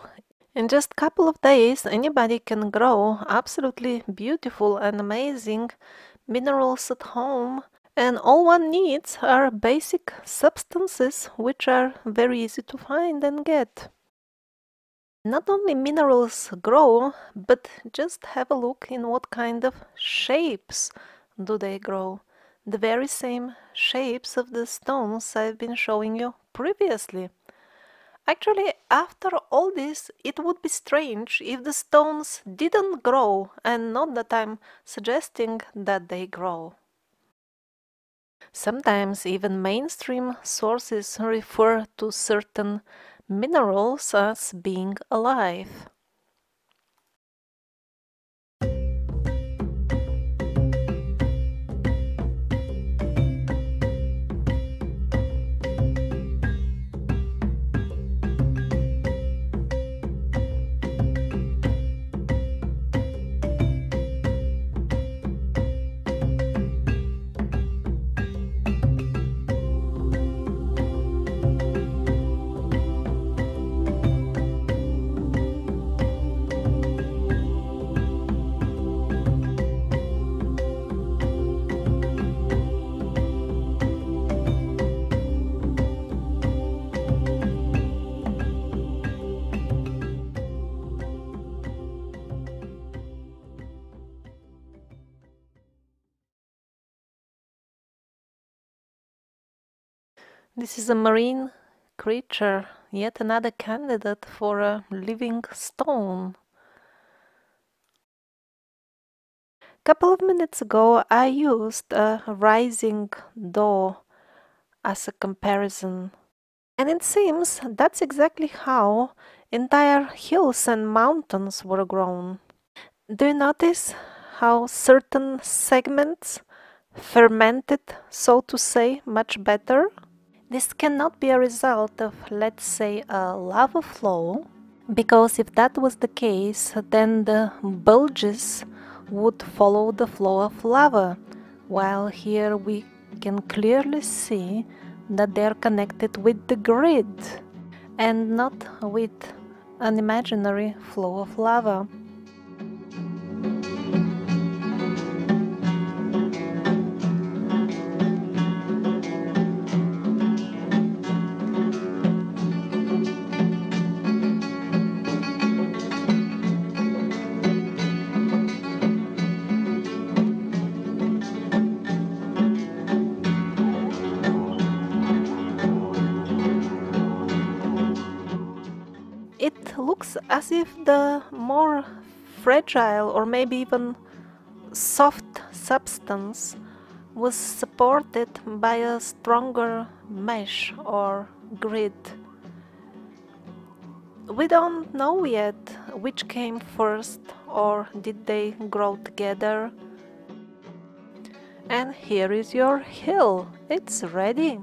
In just a couple of days, anybody can grow absolutely beautiful and amazing minerals at home, and all one needs are basic substances which are very easy to find and get. Not only minerals grow, but just have a look in what kind of shapes do they grow. The very same shapes of the stones I've been showing you previously. Actually, after all this, it would be strange if the stones didn't grow, and not that I'm suggesting that they grow. Sometimes even mainstream sources refer to certain minerals as being alive. This is a marine creature, yet another candidate for a living stone. A couple of minutes ago I used a rising door as a comparison. And it seems that's exactly how entire hills and mountains were grown. Do you notice how certain segments fermented, so to say, much better? This cannot be a result of, let's say, a lava flow, because if that was the case, then the bulges would follow the flow of lava, while here we can clearly see that they are connected with the grid and not with an imaginary flow of lava. As if the more fragile or maybe even soft substance was supported by a stronger mesh or grid. We don't know yet which came first, or did they grow together. And here is your hill, it's ready!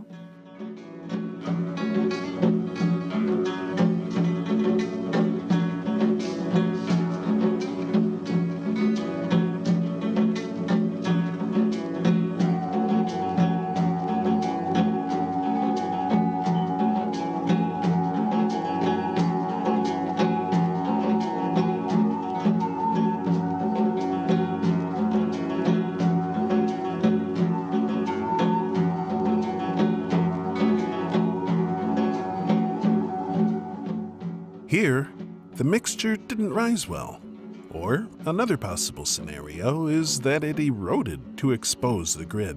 Here, the mixture didn't rise well, or another possible scenario is that it eroded to expose the grid.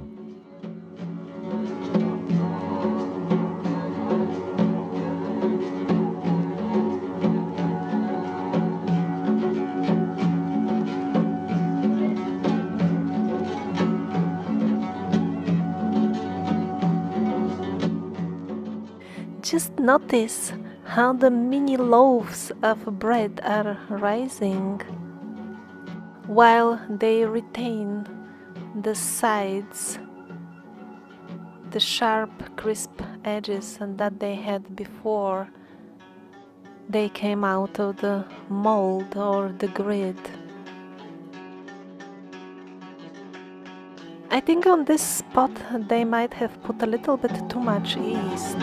Just notice how the mini loaves of bread are rising, while they retain the sides, the sharp, crisp edges that they had before they came out of the mold or the grid. I think on this spot they might have put a little bit too much yeast.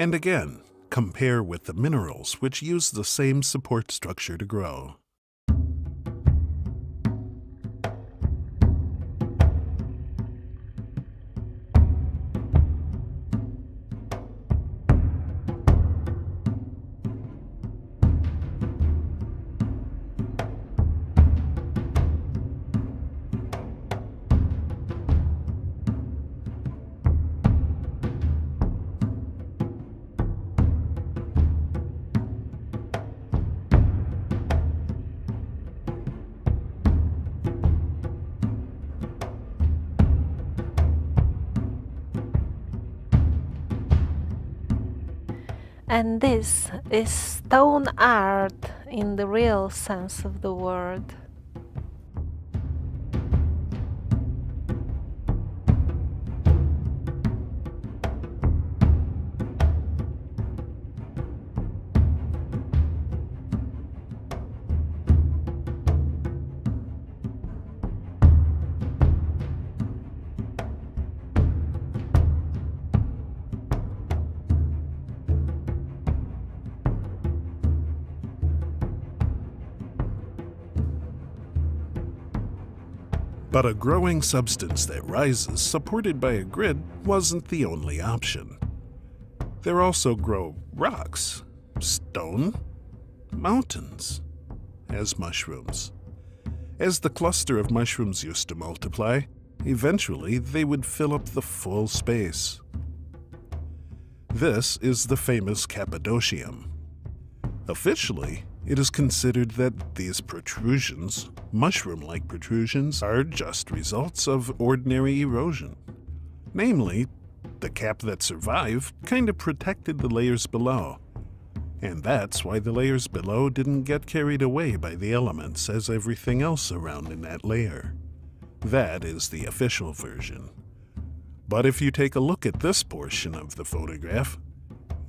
And again, compare with the minerals which use the same support structure to grow. And this is stone art in the real sense of the word. But a growing substance that rises, supported by a grid, wasn't the only option. There also grow rocks, stone, mountains, as mushrooms. As the cluster of mushrooms used to multiply, eventually they would fill up the full space. This is the famous Cappadocium. Officially, it is considered that these protrusions, mushroom-like protrusions, are just results of ordinary erosion. Namely, the cap that survived kind of protected the layers below, And that's why the layers below didn't get carried away by the elements as everything else surrounding that layer. That is the official version. But if you take a look at this portion of the photograph,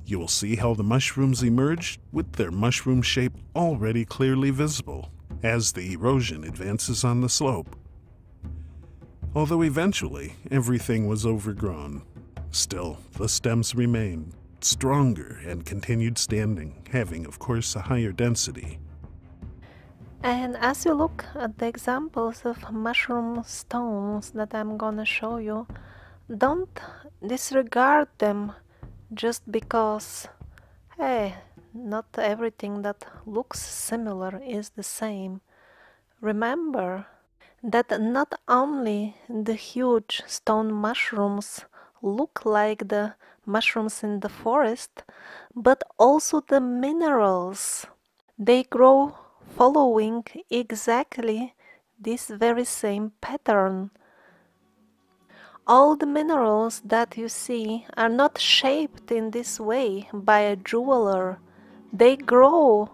you will see how the mushrooms emerged with their mushroom shape already clearly visible as the erosion advances on the slope. Although eventually everything was overgrown, still the stems remained stronger and continued standing, having of course a higher density. And as you look at the examples of mushroom stones that I'm gonna show you, don't disregard them just because, hey, not everything that looks similar is the same. Remember that not only the huge stone mushrooms look like the mushrooms in the forest, but also the minerals. They grow following exactly this very same pattern. All the minerals that you see are not shaped in this way by a jeweler. They grow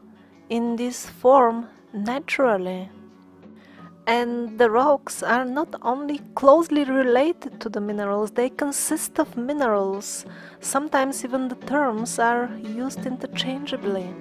in this form naturally. And the rocks are not only closely related to the minerals, they consist of minerals. Sometimes even the terms are used interchangeably.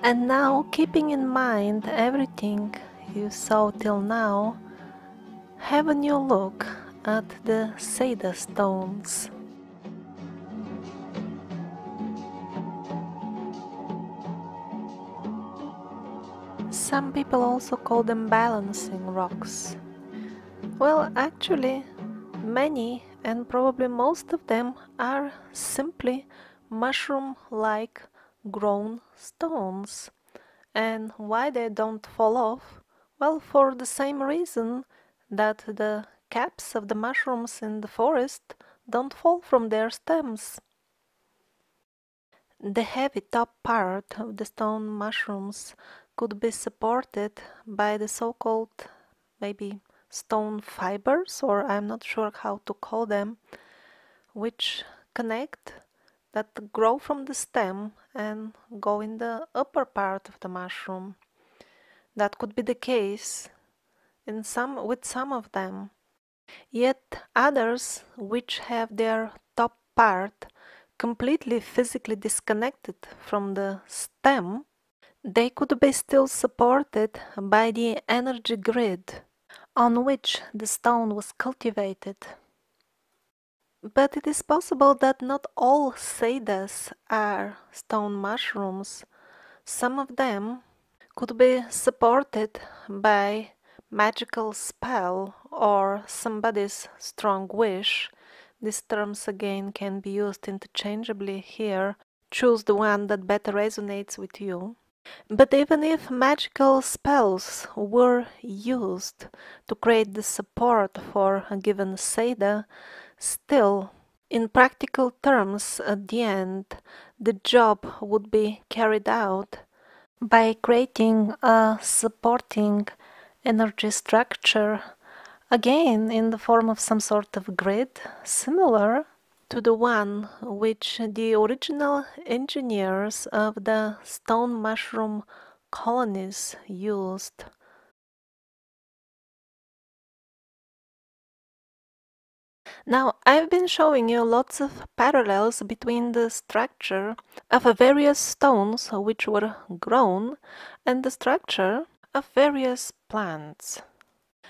And now, keeping in mind everything you saw till now, have a new look at the Seda stones. Some people also call them balancing rocks. Well, actually, many and probably most of them are simply mushroom-like grown stones. And why they don't fall off? Well, for the same reason that the caps of the mushrooms in the forest don't fall from their stems. The heavy top part of the stone mushrooms could be supported by the so-called maybe stone fibers, or I'm not sure how to call them, which connect, that grow from the stem and go in the upper part of the mushroom. That could be the case in some, with some of them. Yet others, which have their top part completely physically disconnected from the stem, they could be still supported by the energy grid on which the stone was cultivated. But it is possible that not all sedas are stone mushrooms. Some of them could be supported by magical spell or somebody's strong wish. These terms again can be used interchangeably here. Choose the one that better resonates with you. But even if magical spells were used to create the support for a given seda, still, In practical terms, at the end, the job would be carried out by creating a supporting energy structure, again in the form of some sort of grid, similar to the one which the original engineers of the stone mushroom colonies used. Now, I've been showing you lots of parallels between the structure of various stones which were grown and the structure of various plants.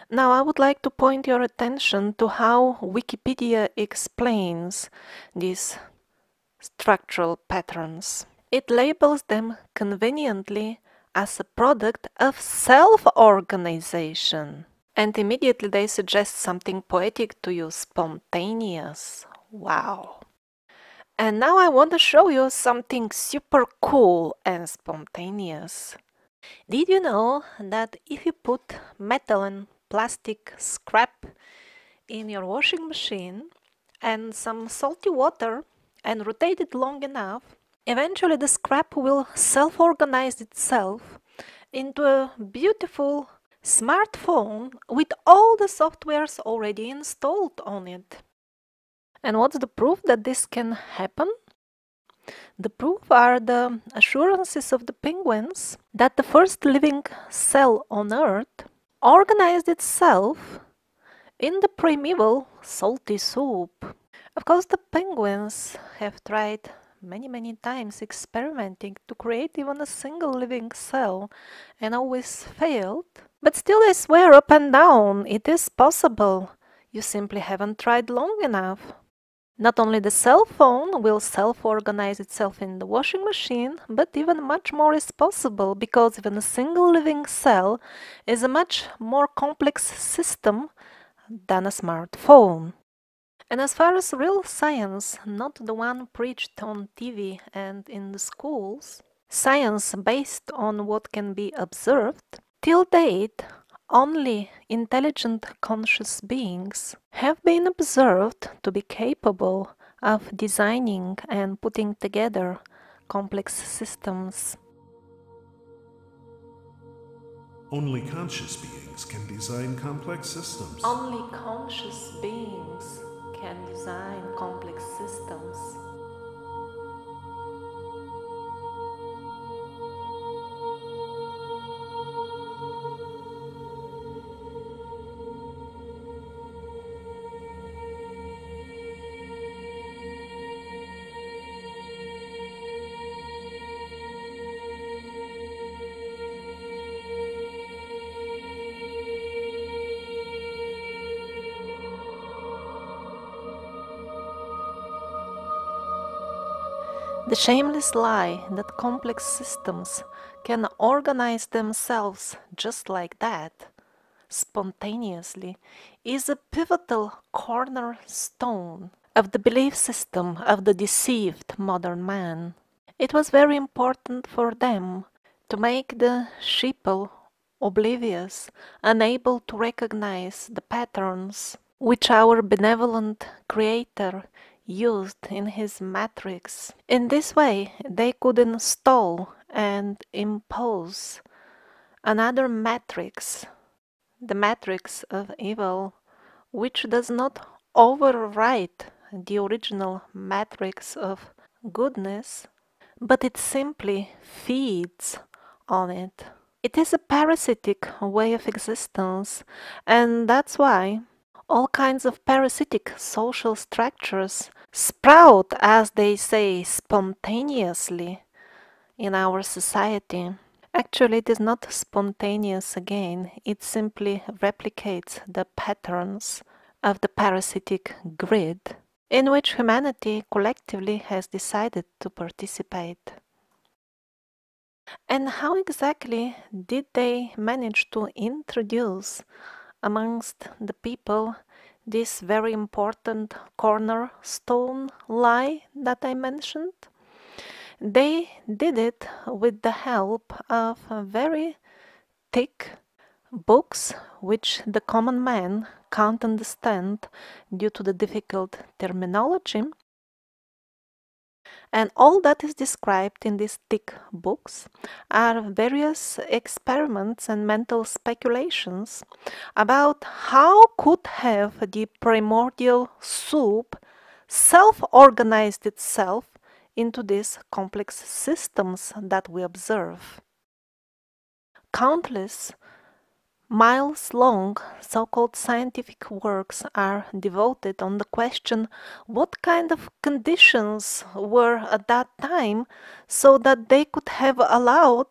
Now, I would like to point your attention to how Wikipedia explains these structural patterns. It labels them conveniently as a product of self-organization. And immediately they suggest something poetic to you, spontaneous. Wow! And now I want to show you something super cool and spontaneous. Did you know that if you put metal and plastic scrap in your washing machine and some salty water and rotate it long enough, eventually the scrap will self-organize itself into a beautiful smartphone with all the softwares already installed on it. And what's the proof that this can happen? The proof are the assurances of the penguins that the first living cell on Earth organized itself in the primeval salty soup. Of course, the penguins have tried many, many times experimenting to create even a single living cell and always failed. But still I swear up and down, it is possible. You simply haven't tried long enough. Not only the cell phone will self-organize itself in the washing machine, but even much more is possible, because even a single living cell is a much more complex system than a smartphone. And as far as real science, not the one preached on T V and in the schools, science based on what can be observed, till date, only intelligent conscious beings have been observed to be capable of designing and putting together complex systems. Only conscious beings can design complex systems. Only conscious beings can design complex systems. The shameless lie that complex systems can organize themselves just like that, spontaneously, is a pivotal cornerstone of the belief system of the deceived modern man. It was very important for them to make the sheeple oblivious, unable to recognize the patterns which our benevolent Creator used in his matrix. In this way, they could install and impose another matrix, the matrix of evil, which does not overwrite the original matrix of goodness, but it simply feeds on it. It is a parasitic way of existence, and that's why all kinds of parasitic social structures sprout, as they say, spontaneously in our society. Actually, it is not spontaneous again, it simply replicates the patterns of the parasitic grid in which humanity collectively has decided to participate. And how exactly did they manage to introduce amongst the people this very important cornerstone lie that I mentioned? They did it with the help of very thick books which the common man can't understand due to the difficult terminology. And all that is described in these thick books are various experiments and mental speculations about how could have the primordial soup self-organized itself into these complex systems that we observe. Countless miles-long so-called scientific works are devoted on the question what kind of conditions were at that time so that they could have allowed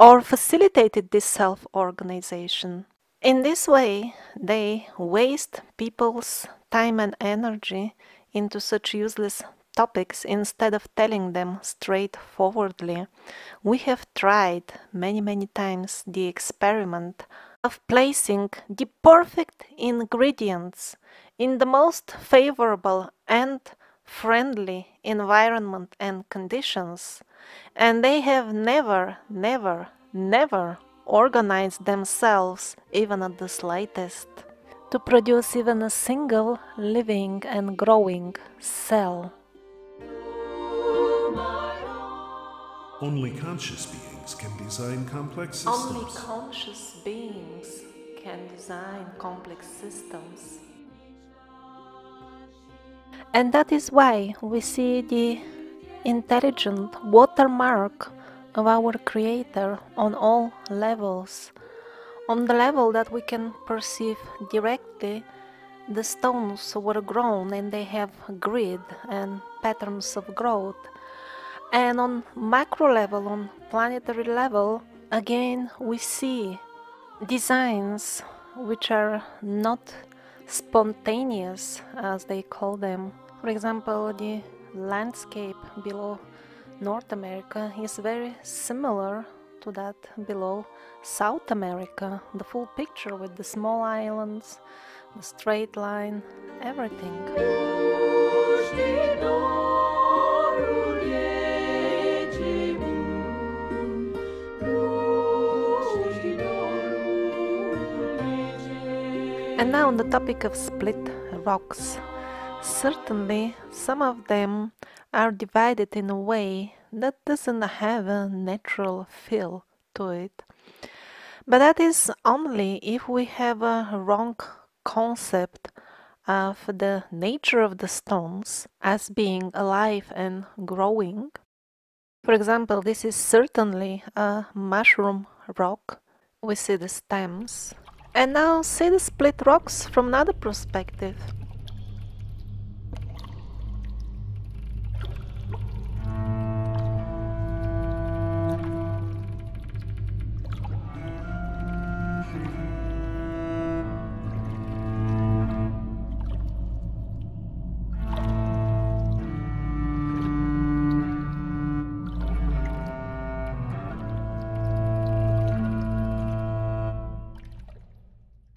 or facilitated this self-organization. In this way, they waste people's time and energy into such useless topics instead of telling them straightforwardly. We have tried many, many times the experiment of placing the perfect ingredients in the most favorable and friendly environment and conditions, and they have never, never, never organized themselves, even at the slightest, to produce even a single living and growing cell. Only conscious beings can design complex systems. Only conscious beings can design complex systems. And that is why we see the intelligent watermark of our Creator on all levels. On the level that we can perceive directly, the stones were grown and they have grid and patterns of growth. And on macro level, on planetary level, again we see designs which are not spontaneous, as they call them. For example, the landscape below North America is very similar to that below South America. The full picture with the small islands, the straight line, everything. And now on the topic of split rocks. Certainly some of them are divided in a way that doesn't have a natural feel to it. But that is only if we have a wrong concept of the nature of the stones as being alive and growing. For example, this is certainly a mushroom rock. We see the stems. And now see the split rocks from another perspective.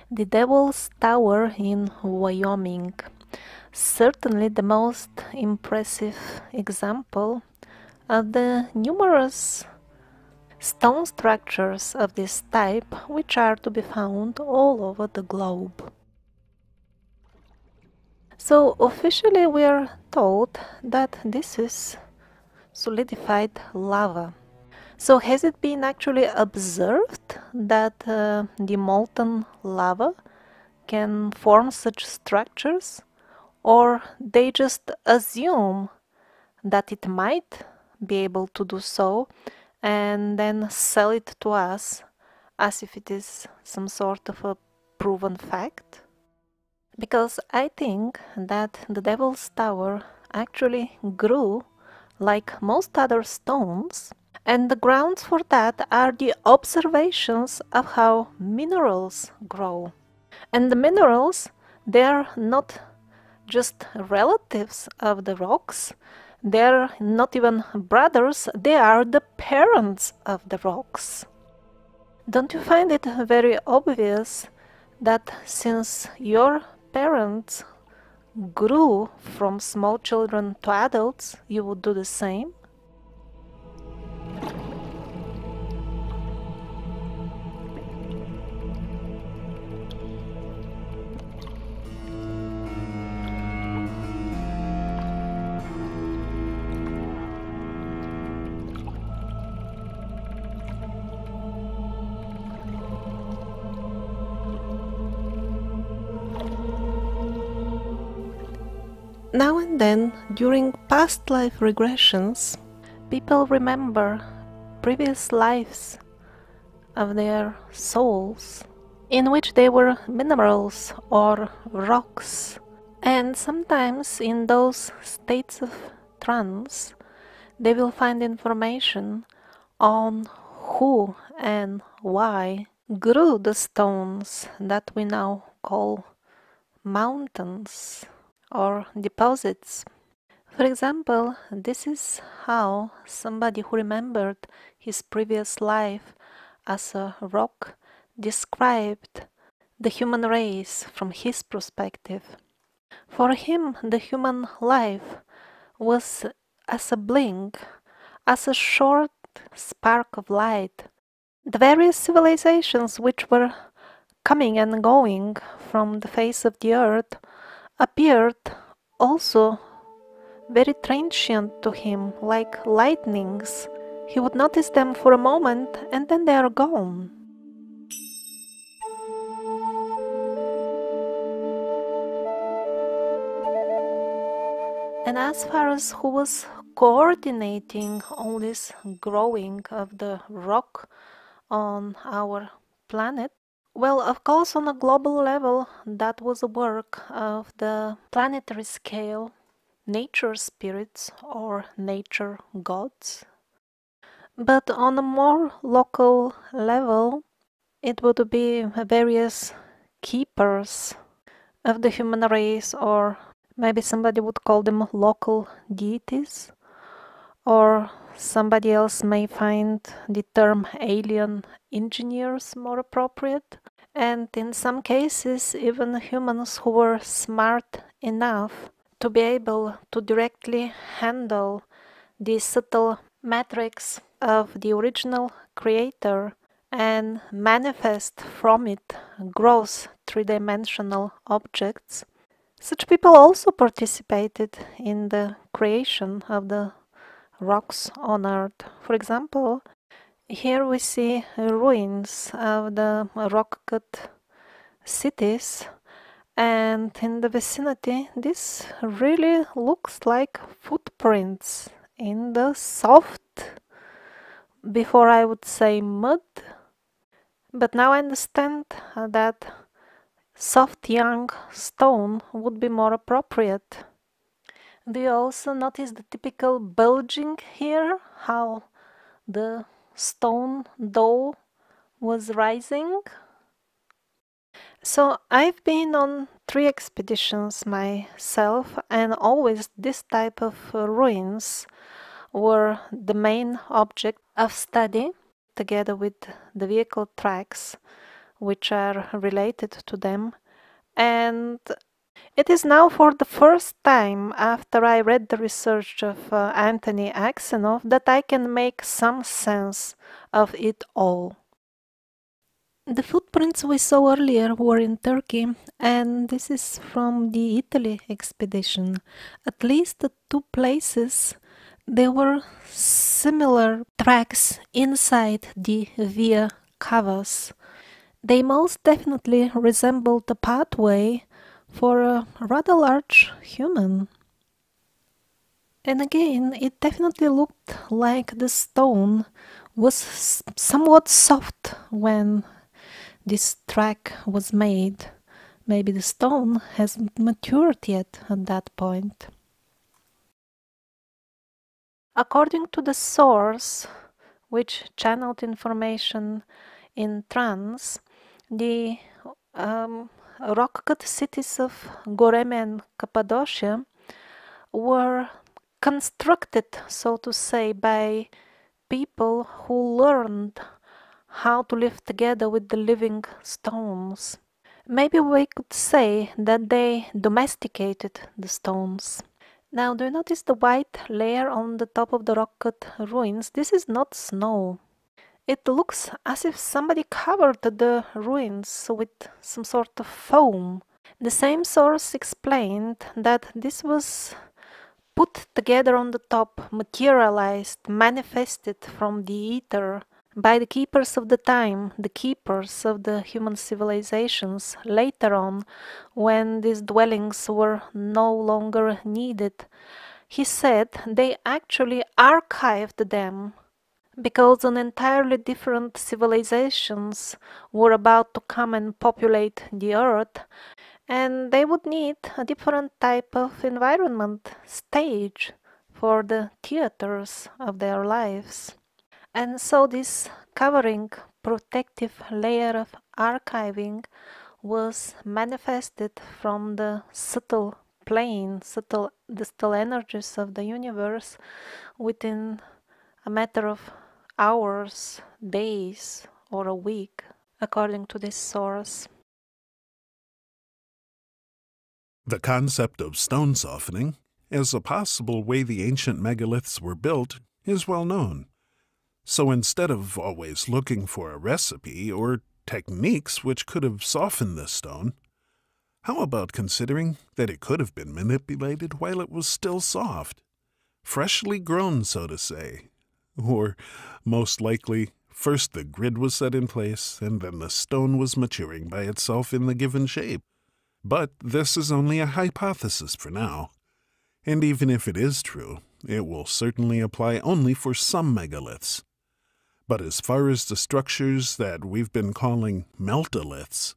The Devil's Tower in Wyoming, certainly the most impressive example of the numerous stone structures of this type which are to be found all over the globe. So officially we are told that this is solidified lava. So has it been actually observed that uh, the molten lava can form such structures, or they just assume that it might be able to do so and then sell it to us as if it is some sort of a proven fact? Because I think that the Devil's Tower actually grew like most other stones. And the grounds for that are the observations of how minerals grow. And the minerals, they are not just relatives of the rocks, they are not even brothers, they are the parents of the rocks. Don't you find it very obvious that since your parents grew from small children to adults, you would do the same? Now and then, during past life regressions, people remember previous lives of their souls, in which they were minerals or rocks, and sometimes in those states of trance they will find information on who and why grew the stones that we now call mountains or deposits. For example, this is how somebody who remembered his previous life as a rock described the human race from his perspective. For him, the human life was as a blink, as a short spark of light. The various civilizations which were coming and going from the face of the earth appeared also very transient to him, like lightnings. He would notice them for a moment and then they are gone. And as far as who was coordinating all this growing of the rock on our planet, well, of course, on a global level, that was the work of the planetary scale, nature spirits or nature gods. But on a more local level, it would be various keepers of the human race, or maybe somebody would call them local deities, or somebody else may find the term alien engineers more appropriate. And in some cases, even humans who were smart enough to be able to directly handle the subtle matrix of the original creator and manifest from it gross three-dimensional objects. Such people also participated in the creation of the rocks on Earth. For example, here we see ruins of the rock-cut cities, and in the vicinity this really looks like footprints in the soft, before I would say mud, but now I understand that soft young stone would be more appropriate. Do you also notice the typical bulging here, how the stone dough was rising? So I've been on three expeditions myself, and always this type of ruins were the main object of study, together with the vehicle tracks which are related to them. And it is now for the first time, after I read the research of uh, Anthony Axenoff, that I can make some sense of it all. The footprints we saw earlier were in Turkey, and this is from the Italy expedition. At least at two places there were similar tracks inside the via cavas. They most definitely resembled the pathway for a rather large human. And again, it definitely looked like the stone was somewhat soft when this track was made. Maybe the stone hasn't matured yet at that point. According to the source, which channeled information in trance, the um, rock-cut cities of Goreme and Cappadocia were constructed, so to say, by people who learned how to live together with the living stones. Maybe we could say that they domesticated the stones. Now, do you notice the white layer on the top of the rock-cut ruins? This is not snow. It looks as if somebody covered the ruins with some sort of foam. The same source explained that this was put together on the top, materialized, manifested from the ether by the keepers of the time, the keepers of the human civilizations, later on, when these dwellings were no longer needed. He said they actually archived them, because an entirely different civilizations were about to come and populate the earth, and they would need a different type of environment, stage, for the theaters of their lives. And so this covering, protective layer of archiving was manifested from the subtle plane, subtle, the subtle energies of the universe within a matter of hours, days, or a week, according to this source. The concept of stone softening as a possible way the ancient megaliths were built is well known. So instead of always looking for a recipe or techniques which could have softened the stone, how about considering that it could have been manipulated while it was still soft, freshly grown, so to say? Or, most likely, first the grid was set in place and then the stone was maturing by itself in the given shape. But this is only a hypothesis for now, and even if it is true, it will certainly apply only for some megaliths. But as far as the structures that we've been calling meltaliths,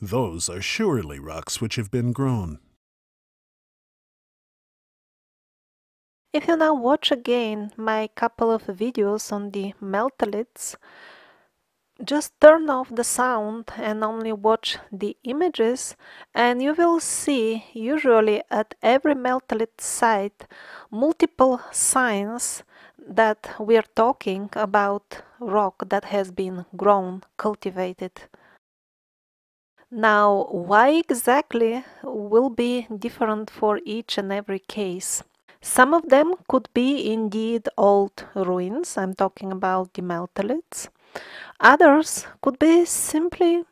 those are surely rocks which have been grown. If you now watch again my couple of videos on the meltaliths, just turn off the sound and only watch the images, and you will see, usually at every meltalith site, multiple signs that we are talking about rock that has been grown, cultivated. Now, why exactly will be different for each and every case? Some of them could be indeed old ruins, I'm talking about the meltaliths. Others could be simply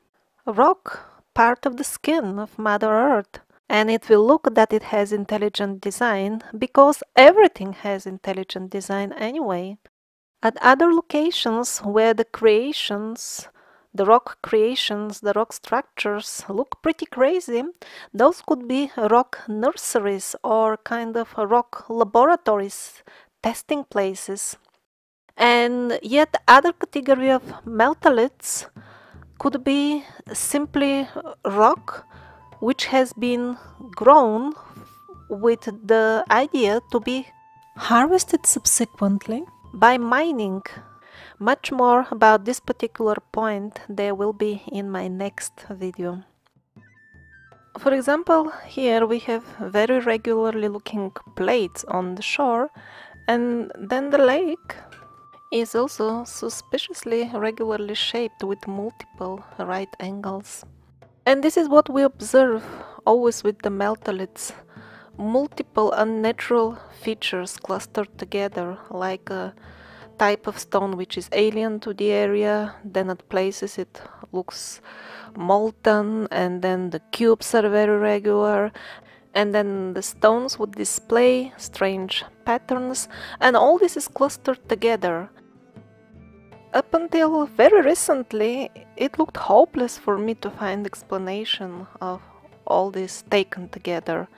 rock, part of the skin of Mother Earth, and it will look that it has intelligent design, because everything has intelligent design anyway. At other locations where the creations, the rock creations, the rock structures look pretty crazy, those could be rock nurseries or kind of rock laboratories, testing places. And yet other category of meltaliths could be simply rock which has been grown with the idea to be harvested subsequently by mining. Much more about this particular point there will be in my next video. For example, here we have very regularly looking plates on the shore, and then the lake is also suspiciously regularly shaped with multiple right angles. And this is what we observe always with the meltaliths. Multiple unnatural features clustered together, like a type of stone which is alien to the area, then at places it looks molten, and then the cubes are very regular. And then the stones would display strange patterns, and all this is clustered together. Up until very recently, it looked hopeless for me to find explanation of all this taken together,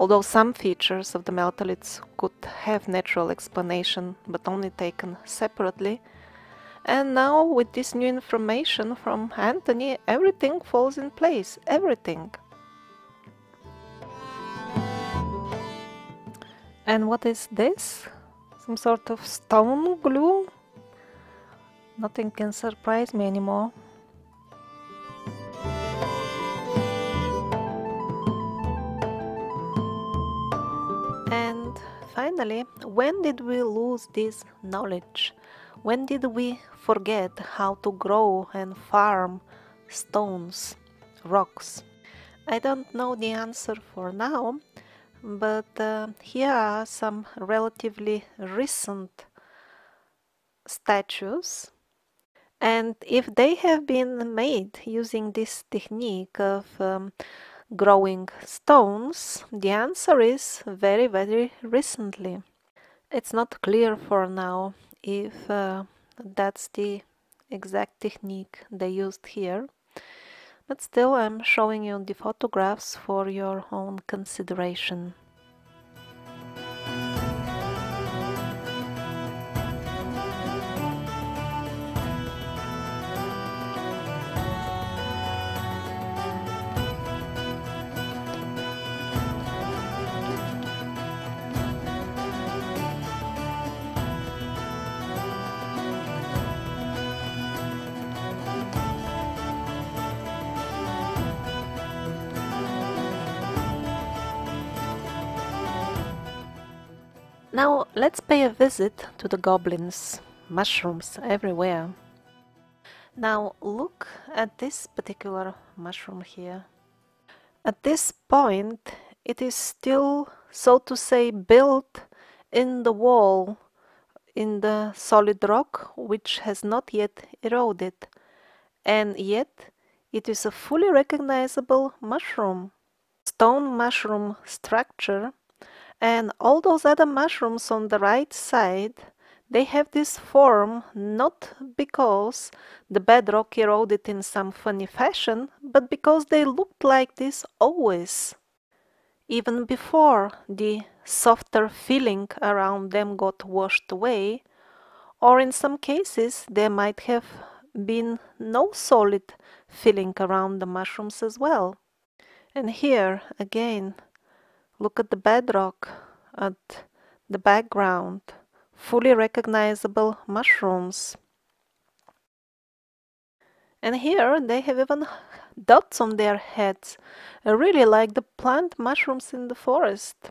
although some features of the meltaliths could have natural explanation, but only taken separately. And now, with this new information from Anthony, everything falls in place, everything. And what is this? Some sort of stone glue? Nothing can surprise me anymore. And finally, when did we lose this knowledge? When did we forget how to grow and farm stones, rocks? I don't know the answer for now. But uh, here are some relatively recent statues, and if they have been made using this technique of um, growing stones, the answer is very, very recently. It's not clear for now if uh, that's the exact technique they used here, but still I'm showing you the photographs for your own consideration. Now let's pay a visit to the goblins. Mushrooms everywhere. Now look at this particular mushroom here. At this point it is still, so to say, built in the wall, in the solid rock, which has not yet eroded. And yet it is a fully recognizable mushroom. Stone mushroom structure. And all those other mushrooms on the right side, they have this form not because the bedrock eroded in some funny fashion, but because they looked like this always. Even before the softer filling around them got washed away, or in some cases there might have been no solid filling around the mushrooms as well. And here again, look at the bedrock, at the background, fully recognizable mushrooms. And here they have even dots on their heads, really like the plant mushrooms in the forest.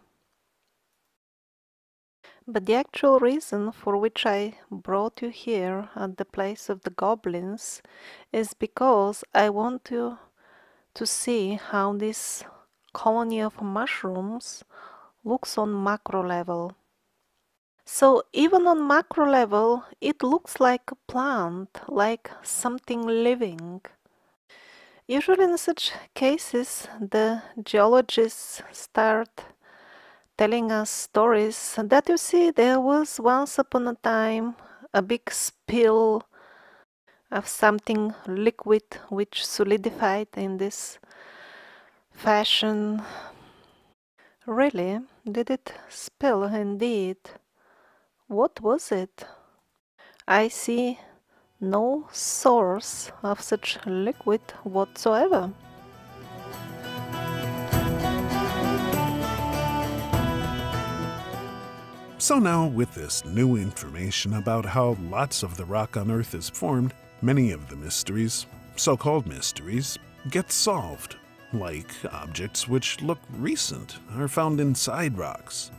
But the actual reason for which I brought you here at the place of the goblins is because I want you to see how this colony of mushrooms looks on macro level. So even on macro level it looks like a plant, like something living. Usually in such cases the geologists start telling us stories that, you see, there was once upon a time a big spill of something liquid which solidified in this fashion. Really, did it spill indeed? What was it? I see no source of such liquid whatsoever. So now, with this new information about how lots of the rock on Earth is formed, many of the mysteries, so-called mysteries, get solved. Like objects which look recent are found inside rocks.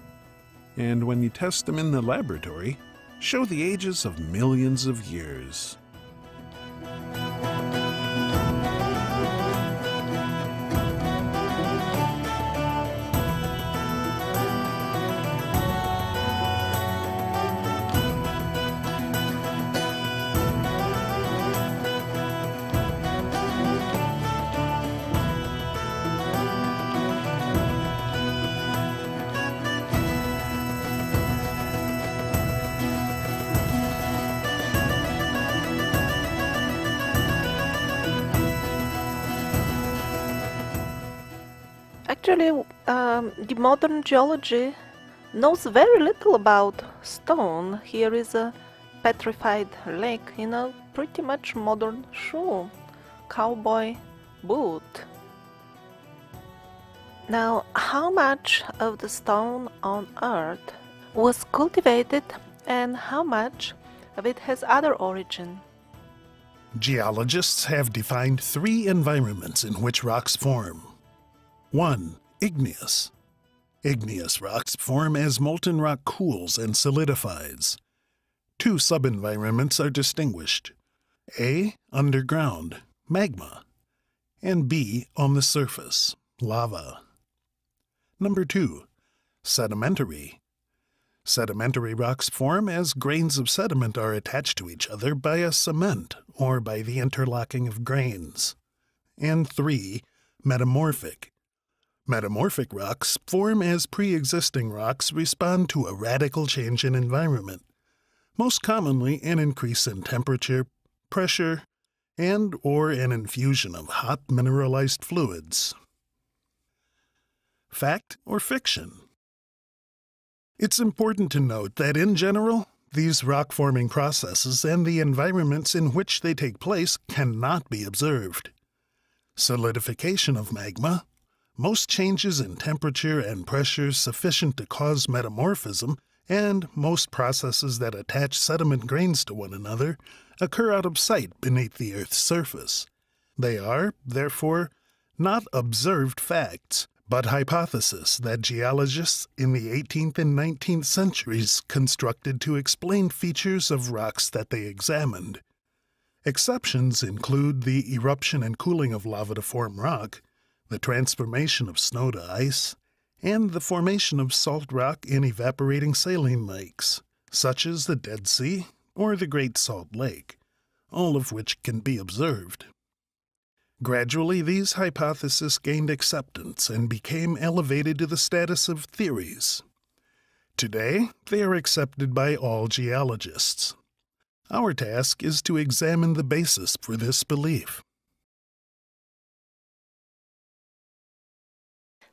And when you test them in the laboratory, show the ages of millions of years. Actually, um, the modern geology knows very little about stone. Here is a petrified leg in a pretty much modern shoe, cowboy boot. Now, how much of the stone on Earth was cultivated and how much of it has other origin? Geologists have defined three environments in which rocks form. one. Igneous. Igneous rocks form as molten rock cools and solidifies. Two subenvironments are distinguished. A. Underground, magma, and B. On the surface, lava. Number two. Sedimentary. Sedimentary rocks form as grains of sediment are attached to each other by a cement or by the interlocking of grains. And three. Metamorphic. Metamorphic rocks form as pre-existing rocks respond to a radical change in environment. most commonly an increase in temperature, pressure, and or an infusion of hot mineralized fluids. Fact or fiction? It's important to note that in general, these rock-forming processes and the environments in which they take place cannot be observed. Solidification of magma, most changes in temperature and pressure sufficient to cause metamorphism, and most processes that attach sediment grains to one another occur out of sight beneath the Earth's surface. They are, therefore, not observed facts, but hypotheses that geologists in the eighteenth and nineteenth centuries constructed to explain features of rocks that they examined. Exceptions include the eruption and cooling of lava to form rock, the transformation of snow to ice, and the formation of salt rock in evaporating saline lakes, such as the Dead Sea or the Great Salt Lake, all of which can be observed. Gradually, these hypotheses gained acceptance and became elevated to the status of theories. Today, they are accepted by all geologists. Our task is to examine the basis for this belief.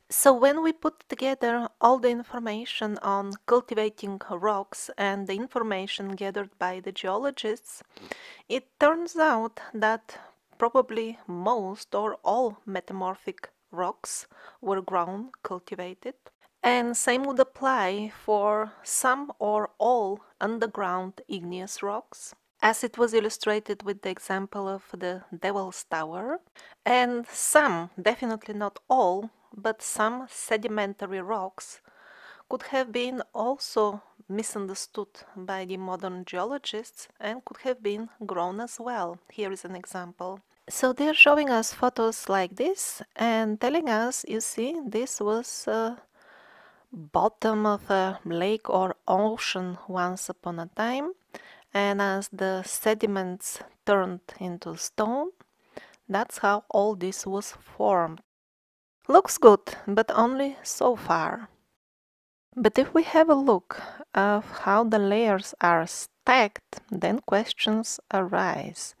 So when we put together all the information on cultivating rocks and the information gathered by the geologists, it turns out that probably most or all metamorphic rocks were grown, cultivated, and same would apply for some or all underground igneous rocks, as it was illustrated with the example of the Devil's Tower, and some, definitely not all, but some sedimentary rocks could have been also misunderstood by the modern geologists and could have been grown as well. Here is an example. So they're showing us photos like this and telling us, you see, this was a bottom of a lake or ocean once upon a time, and as the sediments turned into stone, that's how all this was formed. Looks good, but only so far. But if we have a look at how the layers are stacked, then questions arise.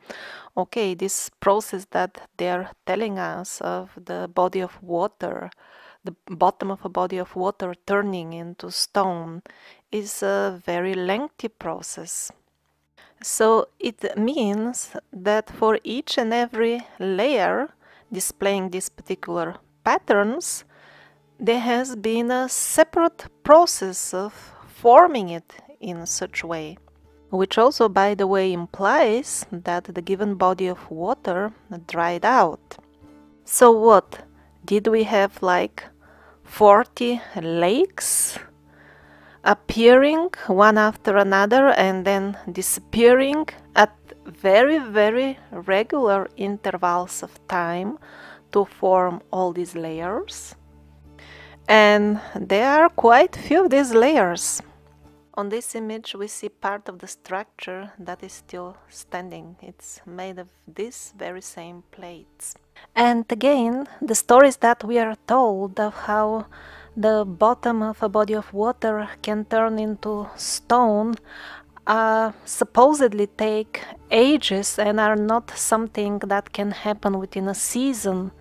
Okay, this process that they're telling us of the body of water, the bottom of a body of water turning into stone, is a very lengthy process. So it means that for each and every layer displaying this particular patterns, there has been a separate process of forming it in such a way, which also, by the way, implies that the given body of water dried out. So what? Did we have like forty lakes appearing one after another and then disappearing at very, very regular intervals of time to form all these layers? And there are quite few of these layers. On this image we see part of the structure that is still standing. It's made of these very same plates. And again, the stories that we are told of how the bottom of a body of water can turn into stone Uh, supposedly take ages and are not something that can happen within a season.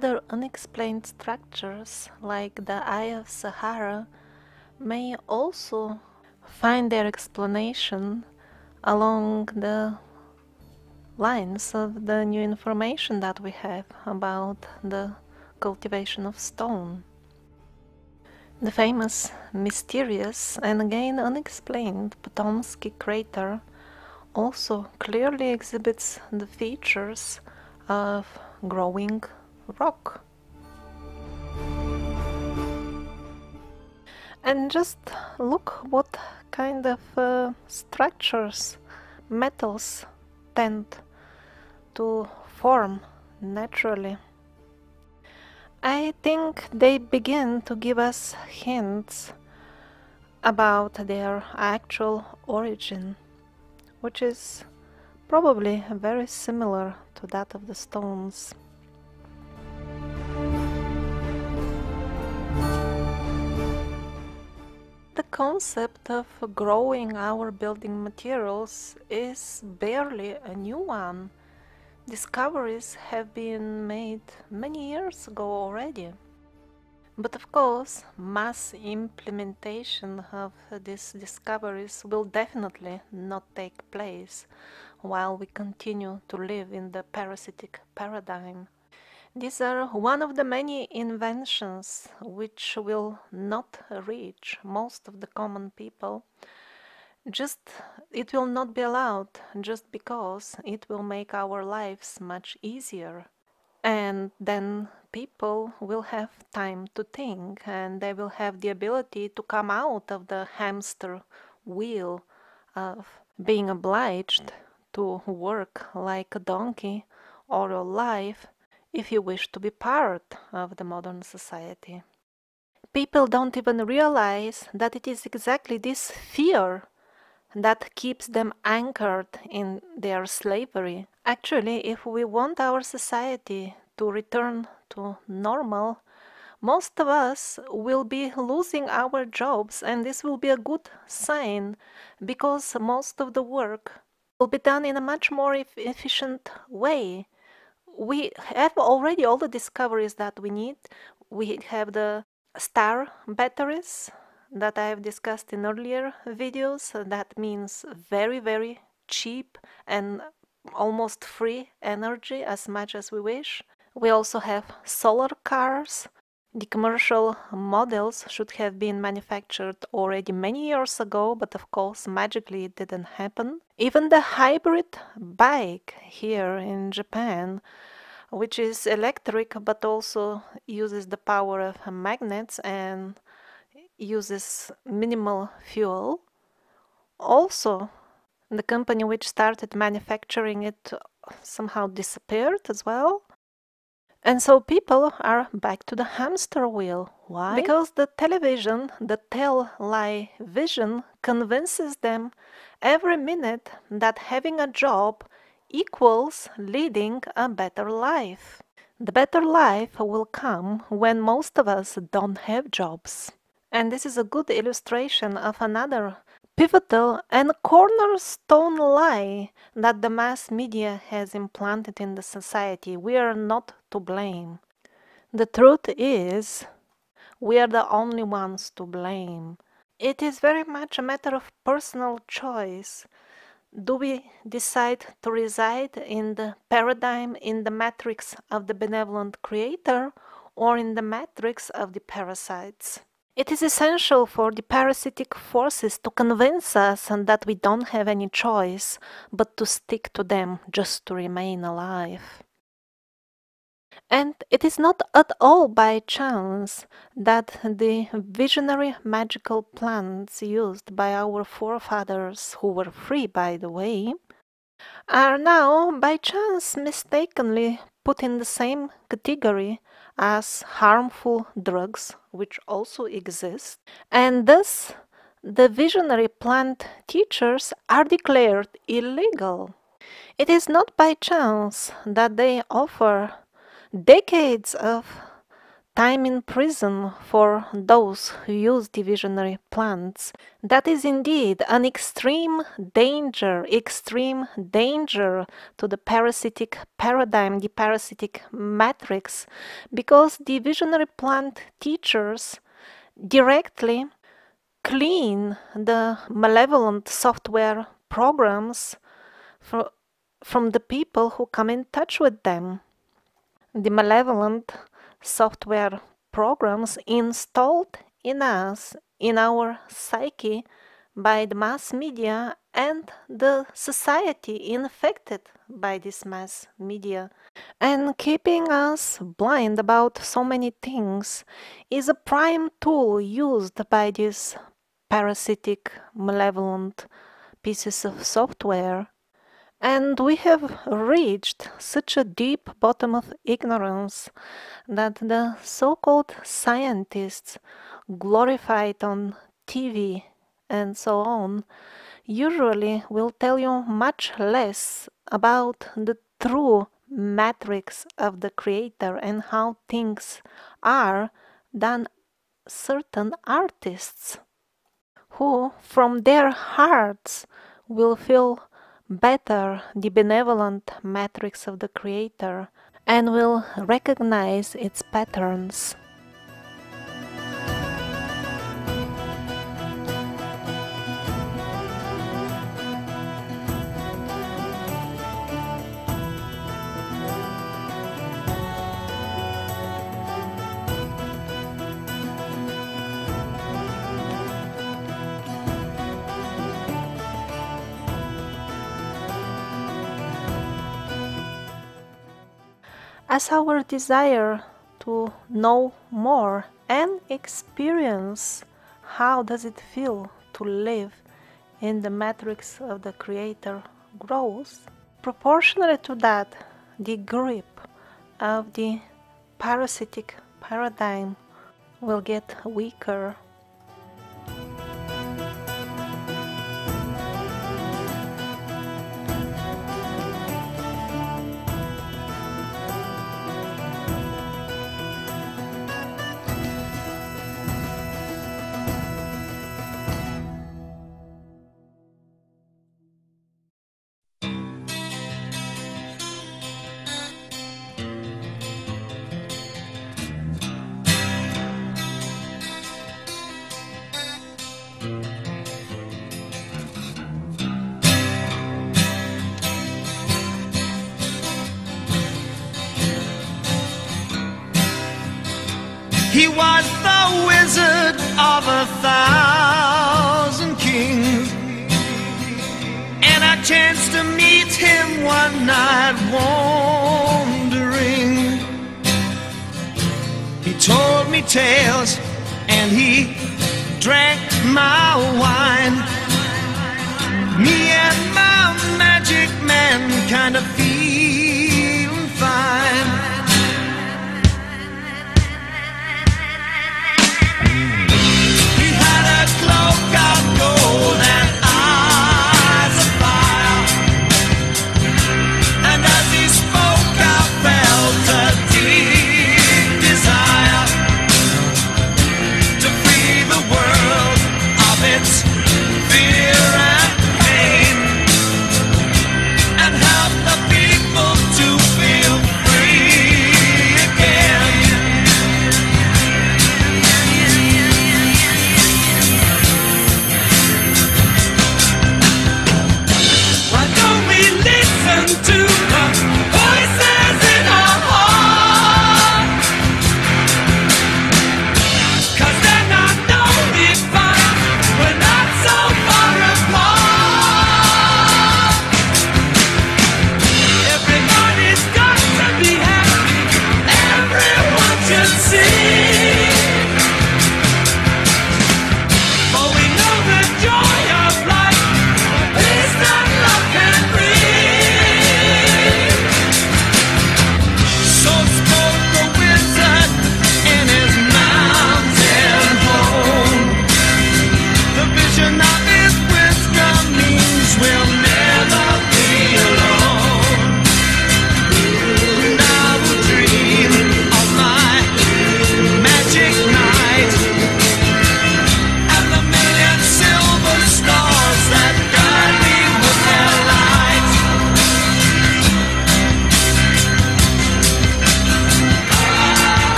Other unexplained structures, like the Eye of Sahara, may also find their explanation along the lines of the new information that we have about the cultivation of stone. The famous, mysterious and again unexplained Patomsky crater also clearly exhibits the features of growing rock. And just look what kind of uh, structures metals tend to form naturally. I think they begin to give us hints about their actual origin, which is probably very similar to that of the stones. The concept of growing our building materials is barely a new one. Discoveries have been made many years ago already. But of course, mass implementation of these discoveries will definitely not take place while we continue to live in the parasitic paradigm. These are one of the many inventions which will not reach most of the common people. Just it will not be allowed just because it will make our lives much easier, and then people will have time to think and they will have the ability to come out of the hamster wheel of being obliged to work like a donkey all your life if you wish to be part of the modern society. People don't even realize that it is exactly this fear that keeps them anchored in their slavery. Actually, if we want our society to return to normal, most of us will be losing our jobs, and this will be a good sign because most of the work will be done in a much more e- efficient way. We have already all the discoveries that we need. We have the star batteries that I have discussed in earlier videos. That means very, very cheap and almost free energy, as much as we wish. We also have solar cars. The commercial models should have been manufactured already many years ago, but of course magically it didn't happen. Even the hybrid bike here in Japan, which is electric but also uses the power of magnets and uses minimal fuel. Also, the company which started manufacturing it somehow disappeared as well. And so people are back to the hamster wheel. Why? Because the television, the tell-lie vision, convinces them every minute that having a job equals leading a better life. The better life will come when most of us don't have jobs. And this is a good illustration of another pivotal and cornerstone lie that the mass media has implanted in the society. We are not to blame. The truth is, we are the only ones to blame. It is very much a matter of personal choice. Do we decide to reside in the paradigm, in the matrix of the benevolent creator, or in the matrix of the parasites? It is essential for the parasitic forces to convince us that we don't have any choice but to stick to them just to remain alive. And it is not at all by chance that the visionary magical plants used by our forefathers, who were free by the way, are now by chance mistakenly put in the same category as harmful drugs, which also exist, and thus the visionary plant teachers are declared illegal. It is not by chance that they offer decades of time in prison for those who use the visionary plants. That is indeed an extreme danger, extreme danger to the parasitic paradigm, the parasitic matrix, because the visionary plant teachers directly clean the malevolent software programs for, from the people who come in touch with them. The malevolent software programs installed in us, in our psyche, by the mass media and the society infected by this mass media. And keeping us blind about so many things is a prime tool used by these parasitic, malevolent pieces of software. And we have reached such a deep bottom of ignorance that the so-called scientists glorified on T V and so on usually will tell you much less about the true matrix of the creator and how things are than certain artists who from their hearts will feel better the benevolent matrix of the creator and will recognize its patterns. As our desire to know more and experience how does it feel to live in the matrix of the creator grows, proportionally to that the grip of the parasitic paradigm will get weaker. He was the wizard of a thousand kings, and I chanced to meet him one night wandering. He told me tales and he drank my wine. Me and my magic man kind of feel